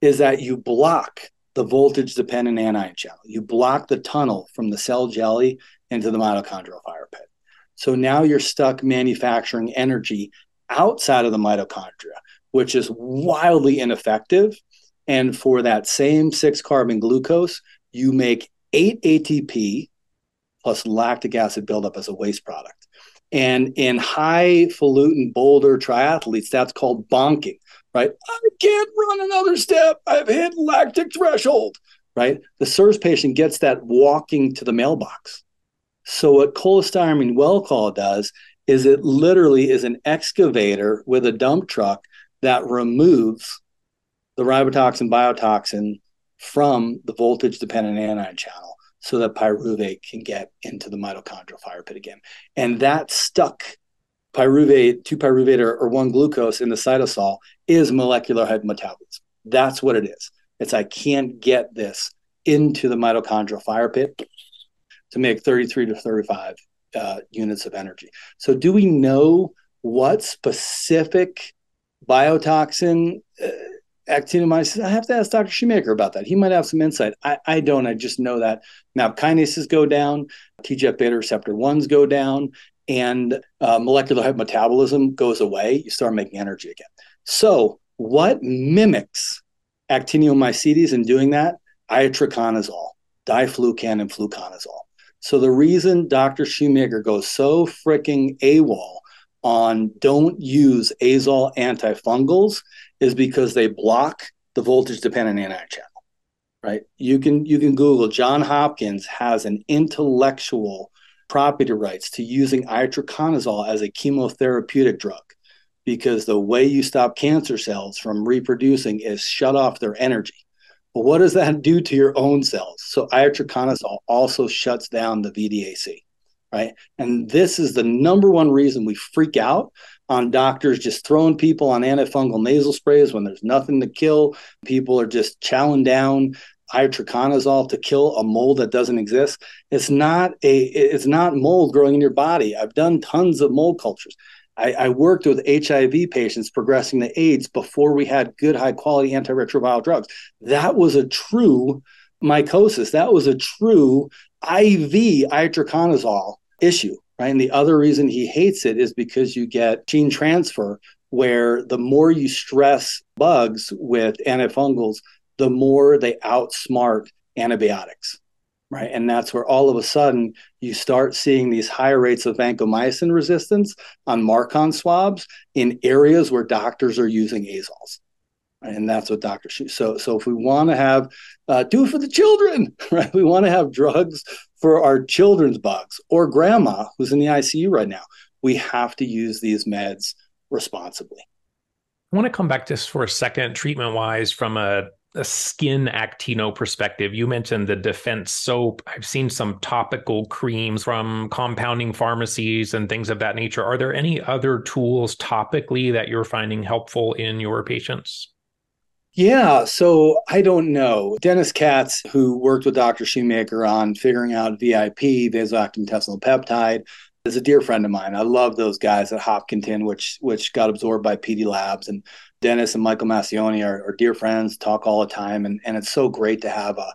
is that you block the voltage-dependent anion channel. You block the tunnel from the cell jelly into the mitochondrial fire pit. So now you're stuck manufacturing energy outside of the mitochondria, which is wildly ineffective. And for that same 6-carbon glucose, you make 8 ATP plus lactic acid buildup as a waste product. And in highfalutin Boulder triathletes, that's called bonking, right? I can't run another step. I've hit lactic threshold, right? The SIRS patient gets that walking to the mailbox. So what cholestyramine Welchol does is it literally is an excavator with a dump truck that removes the ribotoxin, biotoxin from the voltage-dependent anion channel so that pyruvate can get into the mitochondrial fire pit again. And that stuck pyruvate, 2-pyruvate or 1-glucose in the cytosol is molecular hypometabolism. That's what it is. It's I can't get this into the mitochondrial fire pit to make 33 to 35 units of energy. So do we know what specific biotoxin actinomycetes? I have to ask Dr. Shoemaker about that. He might have some insight. I don't. I just know that MAP kinases go down, TGF-beta receptor 1s go down, and molecular hypometabolism goes away. You start making energy again. So what mimics actinomycetes in doing that? Itraconazole, diflucan, and fluconazole. So the reason Dr. Shoemaker goes so freaking AWOL on don't use azole antifungals is because they block the voltage-dependent anion channel, right? You can Google. John Hopkins has an intellectual property rights to using itraconazole as a chemotherapeutic drug because the way you stop cancer cells from reproducing is shut off their energy. But what does that do to your own cells? So itraconazole also shuts down the VDAC, right? And this is the number one reason we freak out on doctors just throwing people on antifungal nasal sprays when there's nothing to kill. People are just chowing down itraconazole to kill a mold that doesn't exist. It's not mold growing in your body. I've done tons of mold cultures. I worked with HIV patients progressing to AIDS before we had good, high-quality antiretroviral drugs. That was a true mycosis. That was a true IV itraconazole issue, right? And the other reason he hates it is because you get gene transfer, where the more you stress bugs with antifungals, the more they outsmart antibiotics, right? And that's where all of a sudden you start seeing these higher rates of vancomycin resistance on MARCoNS swabs in areas where doctors are using azoles. And that's what Dr. So if we want to have, do it for the children, right? We want to have drugs for our children's bugs or grandma who's in the ICU right now. We have to use these meds responsibly. I want to come back just for a second, treatment-wise, from a skin actino perspective. You mentioned the defense soap. I've seen some topical creams from compounding pharmacies and things of that nature. Are there any other tools topically that you're finding helpful in your patients? Yeah, so I don't know. Dennis Katz, who worked with Dr. Shoemaker on figuring out VIP, vasoactive intestinal peptide, is a dear friend of mine. I love those guys at Hopkinton, which got absorbed by PD Labs. And Dennis and Michael Massioni are dear friends, talk all the time. And it's so great to have a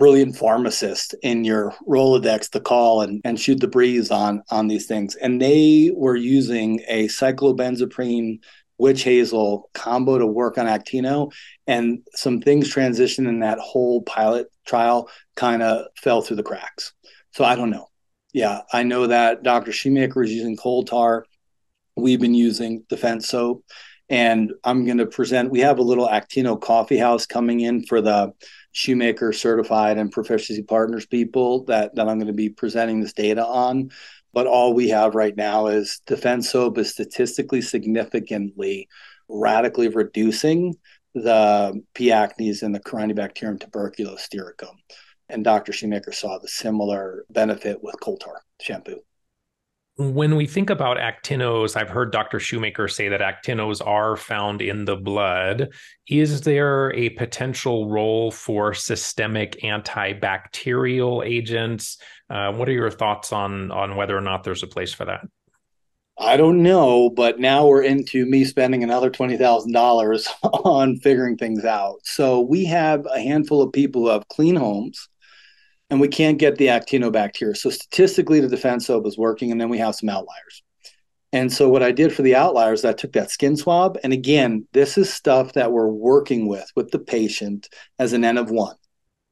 brilliant pharmacist in your Rolodex to call and shoot the breeze on these things. And they were using a cyclobenzaprine witch hazel combo to work on actino, and some things transitioned in that whole pilot trial kind of fell through the cracks. So I don't know. Yeah, I know that Dr. Shoemaker is using coal tar. We've been using defense soap. And I'm going to present, we have a little Actino coffee house coming in for the Shoemaker certified and proficiency partners people that I'm going to be presenting this data on. But all we have right now is defense soap is statistically significantly radically reducing the P. acnes and the Corynebacterium tuberculostearicum. And Dr. Shoemaker saw the similar benefit with coal tar shampoo. When we think about actinos, I've heard Dr. Shoemaker say that actinos are found in the blood. Is there a potential role for systemic antibacterial agents? What are your thoughts on whether or not there's a place for that? I don't know, but now we're into me spending another $20,000 on figuring things out. So we have a handful of people who have clean homes, and we can't get the actinobacteria. So statistically, the defense soap is working, and then we have some outliers. And so what I did for the outliers, I took that skin swab. And again, this is stuff that we're working with the patient as an N of one,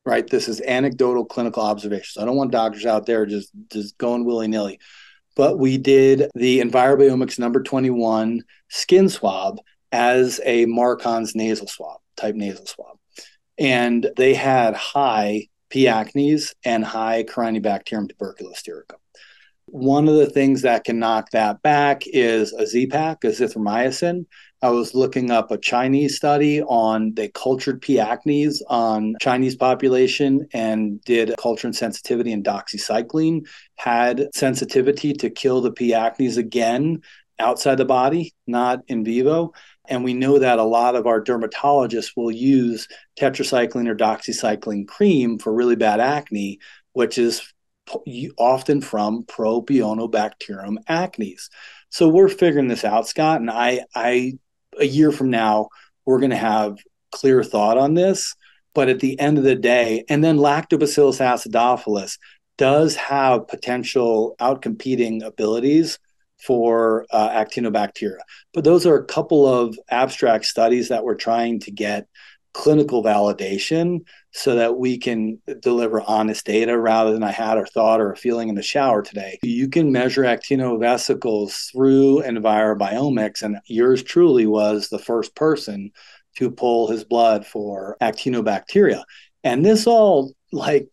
right? This is anecdotal clinical observations. I don't want doctors out there just going willy-nilly. But we did the Envirobiomics number 21 skin swab as a MARCoNS nasal swab, type nasal swab. And they had high P. acnes and high Corynebacterium tuberculostearicum. One of the things that can knock that back is a Z-Pak, azithromycin. I was looking up a Chinese study on, they cultured P. acnes on Chinese population and did culture and sensitivity, and doxycycline had sensitivity to kill the P. acnes again outside the body, not in vivo. And we know that a lot of our dermatologists will use tetracycline or doxycycline cream for really bad acne, which is often from Propionibacterium acnes. So we're figuring this out, Scott. And I a year from now, we're going to have clear thought on this. But at the end of the day, and then Lactobacillus acidophilus does have potential outcompeting abilities for actinobacteria. But those are a couple of abstract studies that we're trying to get clinical validation so that we can deliver honest data rather than I had a thought or a feeling in the shower today. You can measure actinovesicles through Envirobiomics, and yours truly was the first person to pull his blood for actinobacteria. And this all, like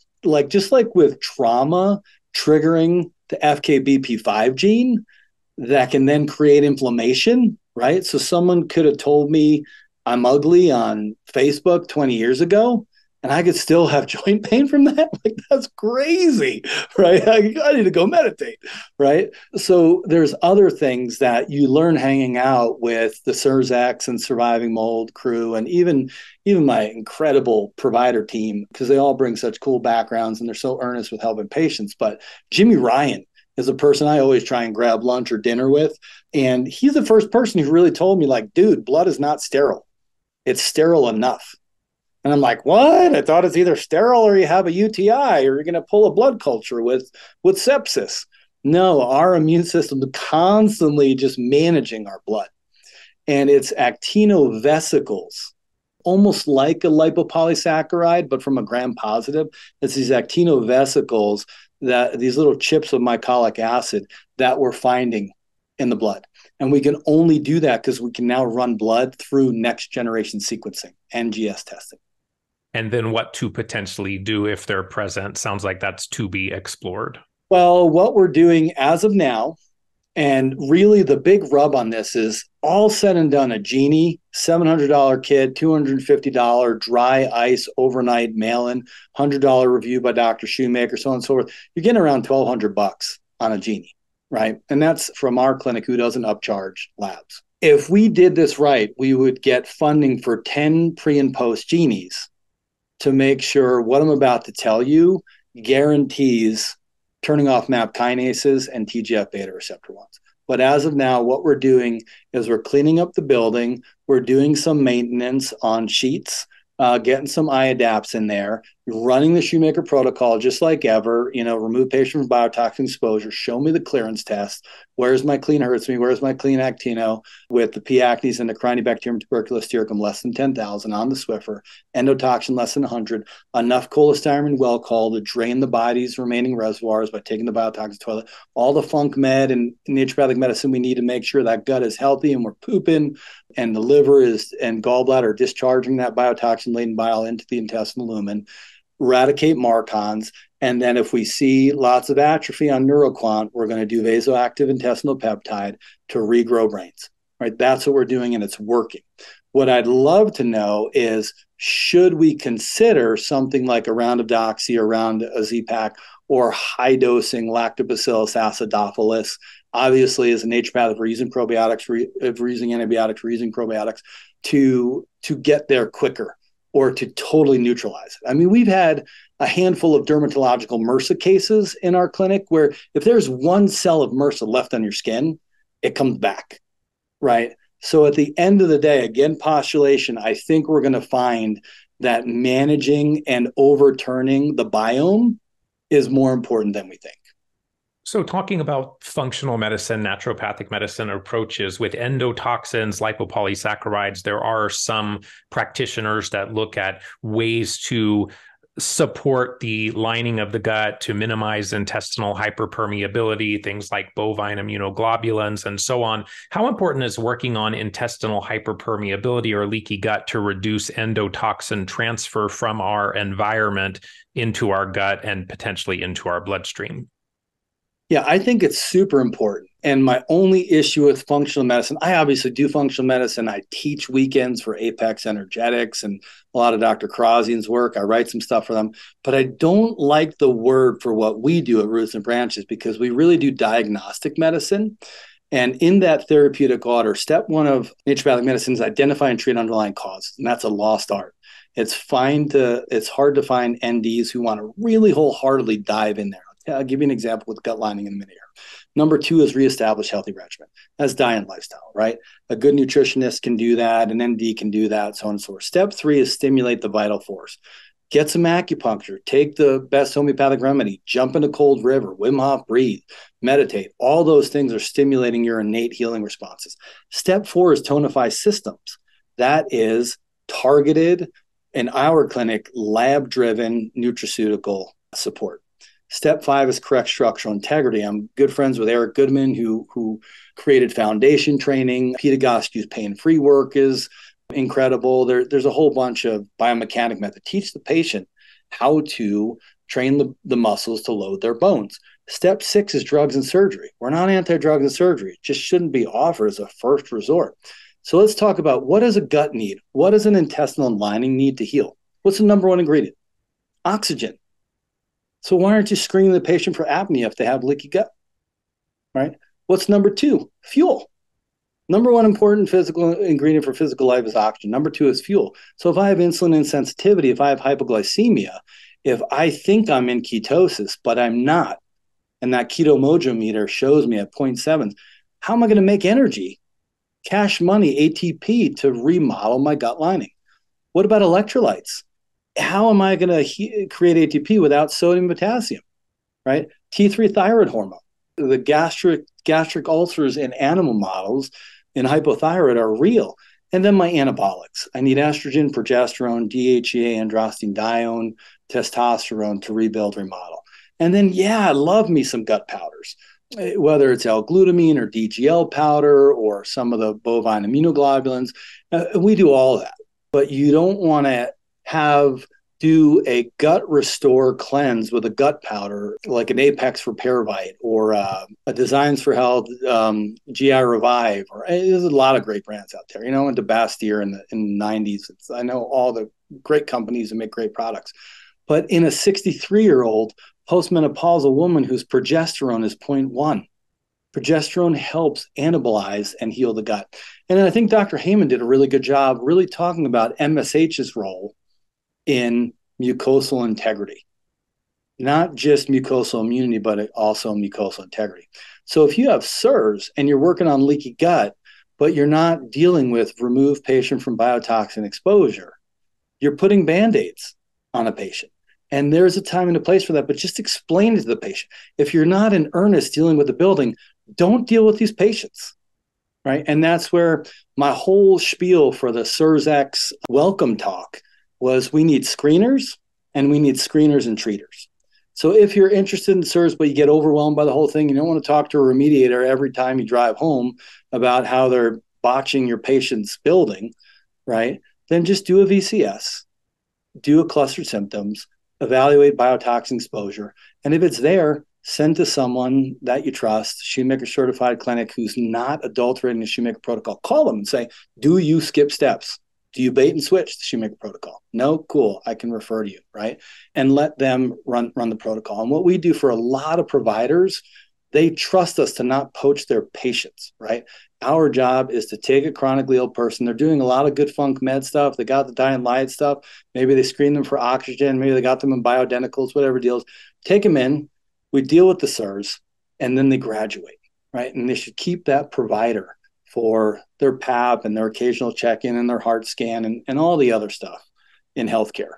just like with trauma triggering the FKBP5 gene, that can then create inflammation, right? So someone could have told me I'm ugly on Facebook 20 years ago, and I could still have joint pain from that. Like, that's crazy, right? I need to go meditate, right? So there's other things that you learn hanging out with the Sirzacs and Surviving Mold crew, and even my incredible provider team, because they all bring such cool backgrounds and they're so earnest with helping patients. But Jimmy Ryan is a person I always try and grab lunch or dinner with. And he's the first person who really told me, like, dude, blood is not sterile. It's sterile enough. And I'm like, what? I thought it's either sterile or you have a UTI or you're going to pull a blood culture with sepsis. No, our immune system is constantly just managing our blood. And it's actinovesicles, almost like a lipopolysaccharide, but from a gram-positive. It's these actinovesicles, that these little chips of mycolic acid that we're finding in the blood. And we can only do that because we can now run blood through next generation sequencing, NGS testing. And then what to potentially do if they're present. Sounds like that's to be explored. Well, what we're doing as of now, and really the big rub on this is all said and done, a GENIE, $700 kit, $250 dry ice overnight mail-in, $100 review by Dr. Shoemaker, so on and so forth. You're getting around $1,200 on a GENIE, right? And that's from our clinic who doesn't upcharge labs. If we did this right, we would get funding for 10 pre and post GENIES to make sure what I'm about to tell you guarantees turning off MAP kinases and TGF-beta receptor 1s. But as of now, what we're doing is we're cleaning up the building. We're doing some maintenance on sheets, getting some iodapts in there, running the Shoemaker protocol just like ever, you know, remove patient from biotoxin exposure, show me the clearance test, where's my clean HERTSMI, where's my clean actino with the P. acnes and the Corynebacterium tuberculostearicum less than 10,000 on the Swiffer, endotoxin less than 100, enough cholestyramine Welchol to drain the body's remaining reservoirs by taking the biotoxin toilet, all the funk med and naturopathic medicine we need to make sure that gut is healthy and we're pooping and the liver is and gallbladder discharging that biotoxin-laden bile into the intestinal lumen, eradicate MARCoNS, and then if we see lots of atrophy on NeuroQuant, we're going to do vasoactive intestinal peptide to regrow brains, right? That's what we're doing, and it's working. What I'd love to know is, should we consider something like a round of doxy, a round of Z-Pak, or high-dosing lactobacillus acidophilus? Obviously, as a naturopath, we're using probiotics, we're using antibiotics, we're using probiotics to get there quicker, or to totally neutralize it. I mean, we've had a handful of dermatological MRSA cases in our clinic where if there's one cell of MRSA left on your skin, it comes back, right? So at the end of the day, again, postulation, I think we're going to find that managing and overturning the biome is more important than we think. So talking about functional medicine, naturopathic medicine approaches with endotoxins, lipopolysaccharides, there are some practitioners that look at ways to support the lining of the gut to minimize intestinal hyperpermeability, things like bovine immunoglobulins and so on. How important is working on intestinal hyperpermeability or leaky gut to reduce endotoxin transfer from our environment into our gut and potentially into our bloodstream? Yeah, I think it's super important. And my only issue with functional medicine, I obviously do functional medicine. I teach weekends for Apex Energetics and a lot of Dr. Karazian's work. I write some stuff for them. But I don't like the word for what we do at Roots and Branches, because we really do diagnostic medicine. And in that therapeutic order, step one of naturopathic medicine is identify and treat underlying causes. And that's a lost art. It's hard to find NDs who want to really wholeheartedly dive in there. I'll give you an example with gut lining in a minute here. Number two is reestablish healthy regimen. That's diet and lifestyle, right? A good nutritionist can do that. An MD can do that, so on and so forth. Step three is stimulate the vital force. Get some acupuncture. Take the best homeopathic remedy. Jump in a cold river. Wim Hof, breathe. Meditate. All those things are stimulating your innate healing responses. Step four is tonify systems. That is targeted, in our clinic, lab-driven nutraceutical support. Step five is correct structural integrity. I'm good friends with Eric Goodman, who created foundation training. Peter Gosku's pain-free work is incredible. There's a whole bunch of biomechanic method. Teach the patient how to train the muscles to load their bones. Step six is drugs and surgery. We're not anti-drugs and surgery. It just shouldn't be offered as a first resort. So let's talk about, what does a gut need? What does an intestinal lining need to heal? What's the number one ingredient? Oxygen. So why aren't you screening the patient for apnea if they have leaky gut, right? What's number two? Fuel. Number one important physical ingredient for physical life is oxygen. Number two is fuel. So if I have insulin insensitivity, if I have hypoglycemia, if I think I'm in ketosis, but I'm not, and that keto mojo meter shows me at 0.7, how am I going to make energy, cash money, ATP, to remodel my gut lining? What about electrolytes? How am I going to create ATP without sodium and potassium, right? T3 thyroid hormone. The gastric ulcers in animal models in hypothyroid are real. And then my anabolics. I need estrogen, progesterone, DHEA, androstenedione, testosterone to rebuild, remodel. And then, yeah, I love me some gut powders, whether it's L-glutamine or DGL powder or some of the bovine immunoglobulins. We do all that. But you don't want to do a gut restore cleanse with a gut powder, like an Apex Repairvite or a Designs for Health GI Revive. Or there's a lot of great brands out there. You know, I went to Bastyr in the 90s. I know all the great companies that make great products. But in a 63-year-old postmenopausal woman whose progesterone is 0.1, progesterone helps anabolize and heal the gut. And then I think Dr. Heyman did a really good job really talking about MSH's role in mucosal integrity, not just mucosal immunity, but also mucosal integrity. So if you have SIRS and you're working on leaky gut, but you're not dealing with remove patient from biotoxin exposure, you're putting Band-Aids on a patient. And there's a time and a place for that, but just explain it to the patient. If you're not in earnest dealing with the building, don't deal with these patients, right? And that's where my whole spiel for the SIRSAC's welcome talk was, we need screeners, and we need screeners and treaters. So if you're interested in SIRS, but you get overwhelmed by the whole thing, you don't want to talk to a remediator every time you drive home about how they're botching your patient's building, right? Then just do a VCS, do a clustered symptoms, evaluate biotoxin exposure. And if it's there, send to someone that you trust, Shoemaker certified clinic who's not adulterating the Shoemaker protocol. Call them and say, do you skip steps? Do you bait and switch the Shoemaker protocol? No? Cool. I can refer to you, right? And let them run the protocol. And what we do for a lot of providers, they trust us to not poach their patients, right? Our job is to take a chronically ill person. They're doing a lot of good funk med stuff. They got the diet and light stuff. Maybe they screen them for oxygen. Maybe they got them in bioidenticals, whatever deals. Take them in. We deal with the SIRS, and then they graduate, right? And they should keep that provider for their PAP and their occasional check-in and their heart scan and all the other stuff in healthcare.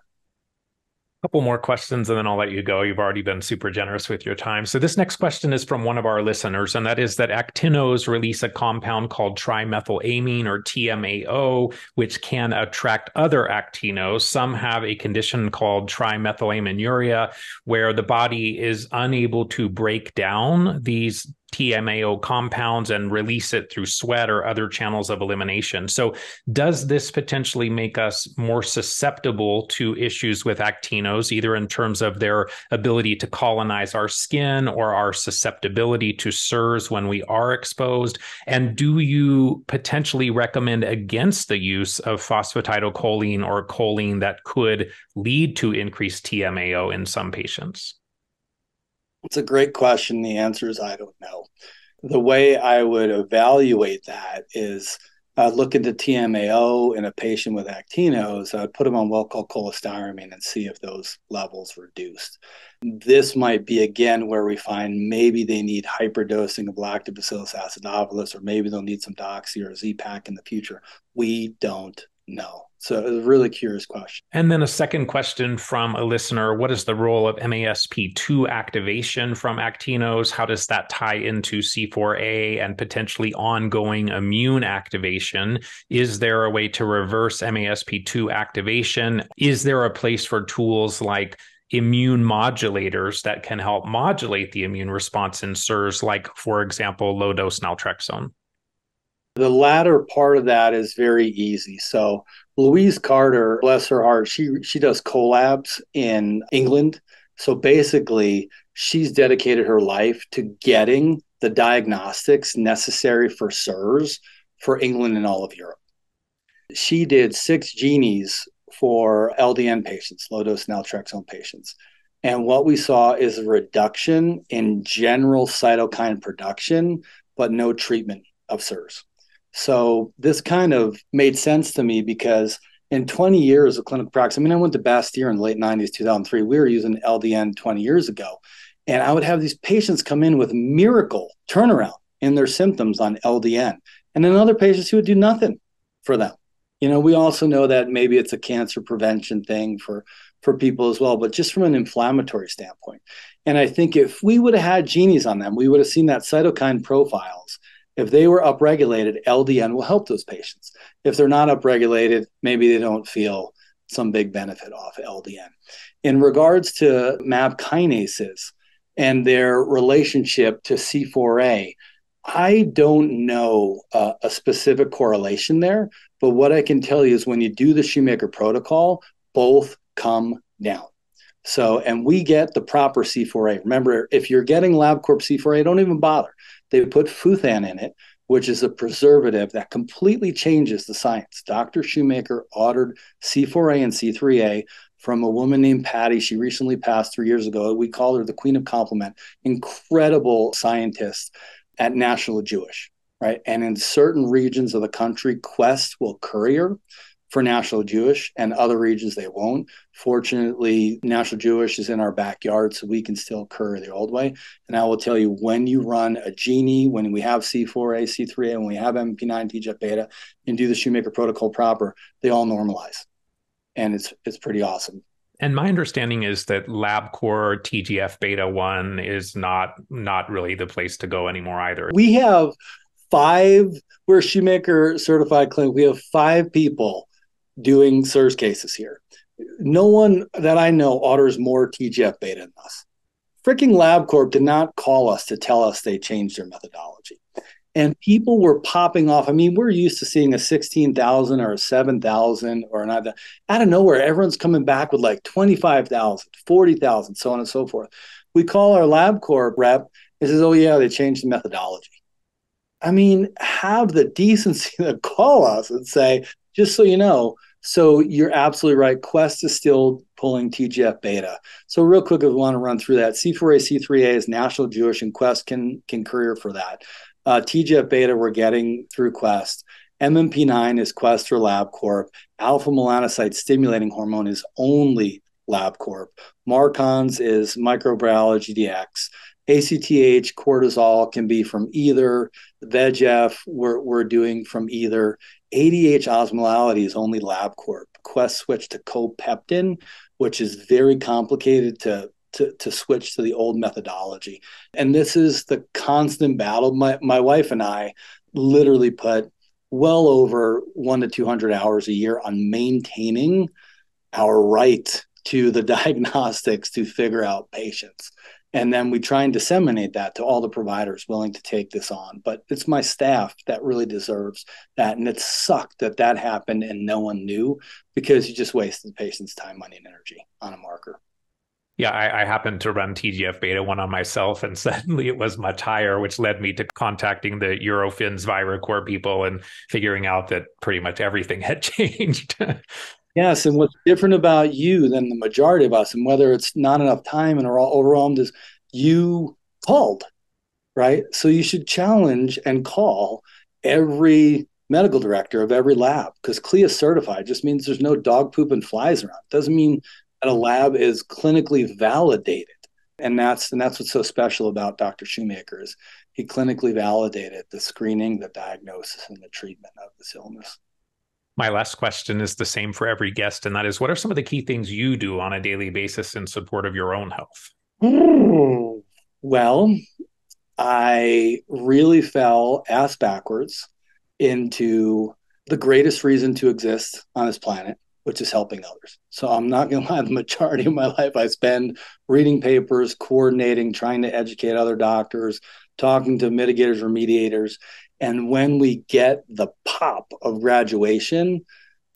A couple more questions and then I'll let you go. You've already been super generous with your time. So this next question is from one of our listeners, and that is that actinos release a compound called trimethylamine, or TMAO, which can attract other actinos. Some have a condition called trimethylaminuria, where the body is unable to break down these TMAO compounds and release it through sweat or other channels of elimination. So does this potentially make us more susceptible to issues with actinos, either in terms of their ability to colonize our skin or our susceptibility to SIRS when we are exposed? And do you potentially recommend against the use of phosphatidylcholine or choline that could lead to increased TMAO in some patients? It's a great question. The answer is I don't know. The way I would evaluate that is I'd look into TMAO in a patient with actinos. I'd put them on Welchol cholestyramine and see if those levels reduced. This might be, again, where we find maybe they need hyperdosing of lactobacillus acidophilus, or maybe they'll need some doxy or Z-Pak in the future. We don't know. So it's a really curious question. And then a second question from a listener. What is the role of MASP2 activation from actinos? How does that tie into C4A and potentially ongoing immune activation? Is there a way to reverse MASP2 activation? Is there a place for tools like immune modulators that can help modulate the immune response in SIRS, like, for example, low-dose naltrexone? The latter part of that is very easy. So Louise Carter, bless her heart, she does collabs in England. So basically, she's dedicated her life to getting the diagnostics necessary for SIRS for England and all of Europe. She did 6 GENIEs for LDN patients, low-dose naltrexone patients. And what we saw is a reduction in general cytokine production, but no treatment of SIRS. So this kind of made sense to me because in 20 years of clinical practice, I mean, I went to Bastyr in the late 90s, 2003. We were using LDN 20 years ago. And I would have these patients come in with miracle turnaround in their symptoms on LDN. And then other patients who would do nothing for them. You know, we also know that maybe it's a cancer prevention thing for people as well, but just from an inflammatory standpoint. And I think if we would have had GENIEs on them, we would have seen that cytokine profiles. If they were upregulated, LDN will help those patients. If they're not upregulated, maybe they don't feel some big benefit off LDN. In regards to MAP kinases and their relationship to C4A, I don't know a specific correlation there, but what I can tell you is when you do the Shoemaker protocol, both come down. So, and we get the proper C4A. Remember, if you're getting LabCorp C4A, don't even bother. They put Futhan in it, which is a preservative that completely changes the science. Dr. Shoemaker ordered C4A and C3A from a woman named Patty. She recently passed 3 years ago. We call her the Queen of Compliment. Incredible scientist at National Jewish, right? And in certain regions of the country, Quest will courier for National Jewish, and other regions they won't. Fortunately, National Jewish is in our backyard, so we can still courier the old way. And I will tell you, when you run a GENIE, when we have C4A, C3A, when we have MMP9, TGF-beta, and do the Shoemaker protocol proper, they all normalize. And it's pretty awesome. And my understanding is that LabCorp TGF-beta 1 is not really the place to go anymore either. We have we're a Shoemaker certified clinic. We have 5 people doing SIRS cases here. No one that I know orders more TGF-beta than us. Freaking LabCorp did not call us to tell us they changed their methodology. And people were popping off. I mean, we're used to seeing a 16,000 or a 7,000 or another. Out of nowhere, everyone's coming back with like 25,000, 40,000, so on and so forth. We call our LabCorp rep and says, oh, yeah, they changed the methodology. I mean, have the decency to call us and say, just so you know, so you're absolutely right. Quest is still pulling TGF-beta. So real quick, I want to run through that. C4A, C3A is National Jewish, and Quest can courier for that. TGF-beta we're getting through Quest. MMP9 is Quest or LabCorp. Alpha-melanocyte stimulating hormone is only LabCorp. MARCoNS is Microbiology DX. ACTH, cortisol can be from either. VEGF, we're doing from either. ADH osmolality is only LabCorp. Quest switched to copeptin, which is very complicated to switch to the old methodology. And this is the constant battle. My wife and I literally put well over 100 to 200 hours a year on maintaining our right to the diagnostics to figure out patients. And then we try and disseminate that to all the providers willing to take this on. But it's my staff that really deserves that. And it sucked that that happened and no one knew, because you just wasted the patient's time, money, and energy on a marker. Yeah, I happened to run TGF-beta 1 on myself, and suddenly it was much higher, which led me to contacting the Eurofins ViraCorp people and figuring out that pretty much everything had changed. Yes, and what's different about you than the majority of us, and whether it's not enough time and are all overwhelmed, is you called, right? So you should challenge and call every medical director of every lab, because CLIA certified just means there's no dog poop and flies around. It doesn't mean that a lab is clinically validated. And that's what's so special about Dr. Shoemaker is he clinically validated the screening, the diagnosis, and the treatment of this illness. My last question is the same for every guest, and that is, what are some of the key things you do on a daily basis in support of your own health? Well, I really fell ass backwards into the greatest reason to exist on this planet, which is helping others. So I'm not going to lie, the majority of my life I spend reading papers, coordinating, trying to educate other doctors, talking to mitigators or mediators. And when we get the pop of graduation,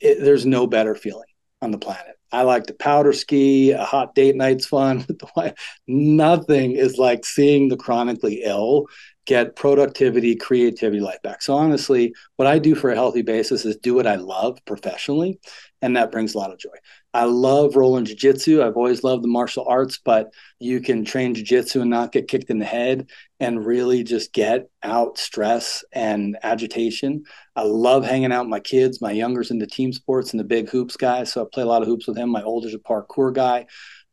there's no better feeling on the planet. I like to powder ski, a hot date night's fun with the wife. Nothing is like seeing the chronically ill get productivity, creativity, life back. So honestly, what I do for a healthy basis is do what I love professionally, and that brings a lot of joy. I love rolling jiu-jitsu. I've always loved the martial arts, but you can train jiu-jitsu and not get kicked in the head and really just get out stress and agitation. I love hanging out with my kids. My younger's into team sports and the big hoops guy, so I play a lot of hoops with him. My older's a parkour guy.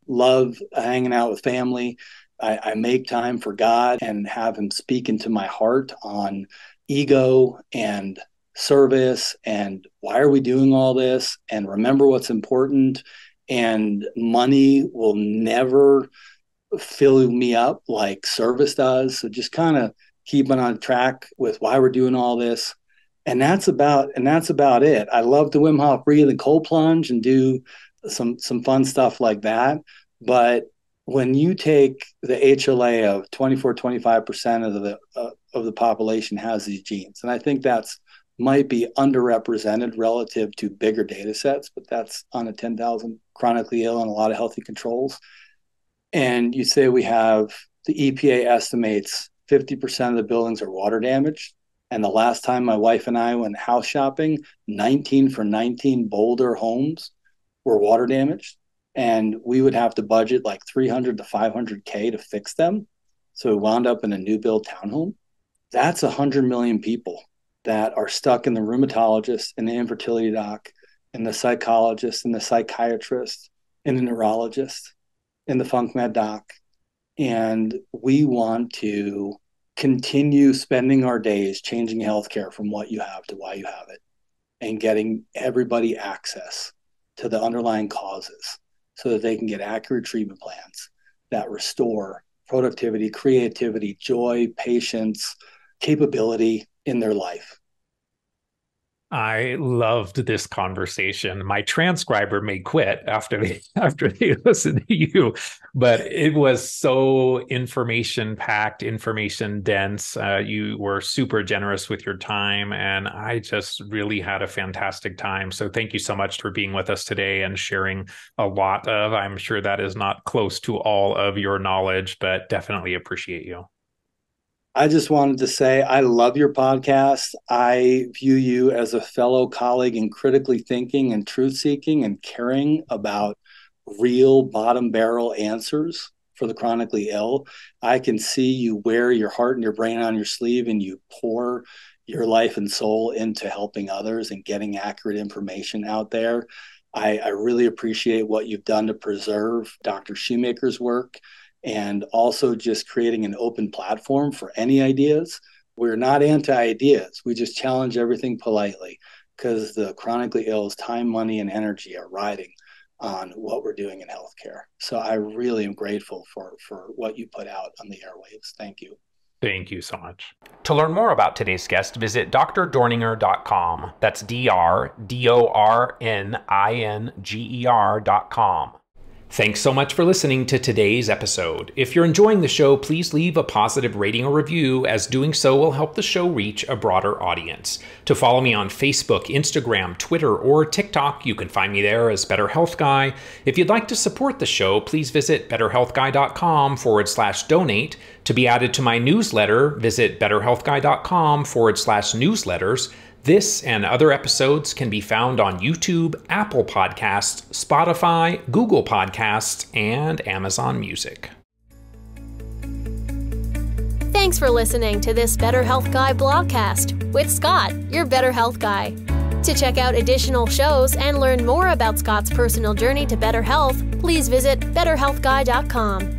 Love hanging out with family. I make time for God and have him speak into my heart on ego and service and why are we doing all this, and remember what's important, and money will never fill me up like service does. So just kind of keeping on track with why we're doing all this. And that's about it. I love to Wim Hof breathe and cold plunge and do some fun stuff like that. But when you take the HLA of 25% of the population has these genes, and I think that's might be underrepresented relative to bigger data sets, but that's on a 10,000 chronically ill and a lot of healthy controls. And you say we have, the EPA estimates 50% of the buildings are water damaged. And the last time my wife and I went house shopping, 19 for 19 Boulder homes were water damaged. And we would have to budget like $300,000 to $500,000 to fix them. So we wound up in a new build townhome. That's 100 million people that are stuck in the rheumatologist and the infertility doc and the psychologist and the psychiatrist and the neurologist and the funk med doc. And we want to continue spending our days changing healthcare from what you have to why you have it, and getting everybody access to the underlying causes so that they can get accurate treatment plans that restore productivity, creativity, joy, patience, capability in their life. I loved this conversation. My transcriber may quit after they listen to you, but it was so information-packed, information-dense. You were super generous with your time, and I just really had a fantastic time. So thank you so much for being with us today and sharing a lot of, I'm sure that is not close to all of your knowledge, but definitely appreciate you. I just wanted to say I love your podcast. I view you as a fellow colleague in critically thinking and truth-seeking and caring about real bottom-barrel answers for the chronically ill. I can see you wear your heart and your brain on your sleeve, and you pour your life and soul into helping others and getting accurate information out there. I really appreciate what you've done to preserve Dr. Shoemaker's work, and also just creating an open platform for any ideas. We're not anti-ideas. We just challenge everything politely, because the chronically ill's time, money, and energy are riding on what we're doing in healthcare. So I really am grateful for what you put out on the airwaves. Thank you. Thank you so much. To learn more about today's guest, visit drdorninger.com. That's DRDORNINGER.com. Thanks so much for listening to today's episode. If you're enjoying the show, please leave a positive rating or review, as doing so will help the show reach a broader audience. To follow me on Facebook, Instagram, Twitter, or TikTok, you can find me there as Better Health Guy. If you'd like to support the show, please visit betterhealthguy.com/donate. To be added to my newsletter, visit betterhealthguy.com/newsletters. This and other episodes can be found on YouTube, Apple Podcasts, Spotify, Google Podcasts, and Amazon Music. Thanks for listening to this Better Health Guy blogcast with Scott, your Better Health Guy. To check out additional shows and learn more about Scott's personal journey to better health, please visit betterhealthguy.com.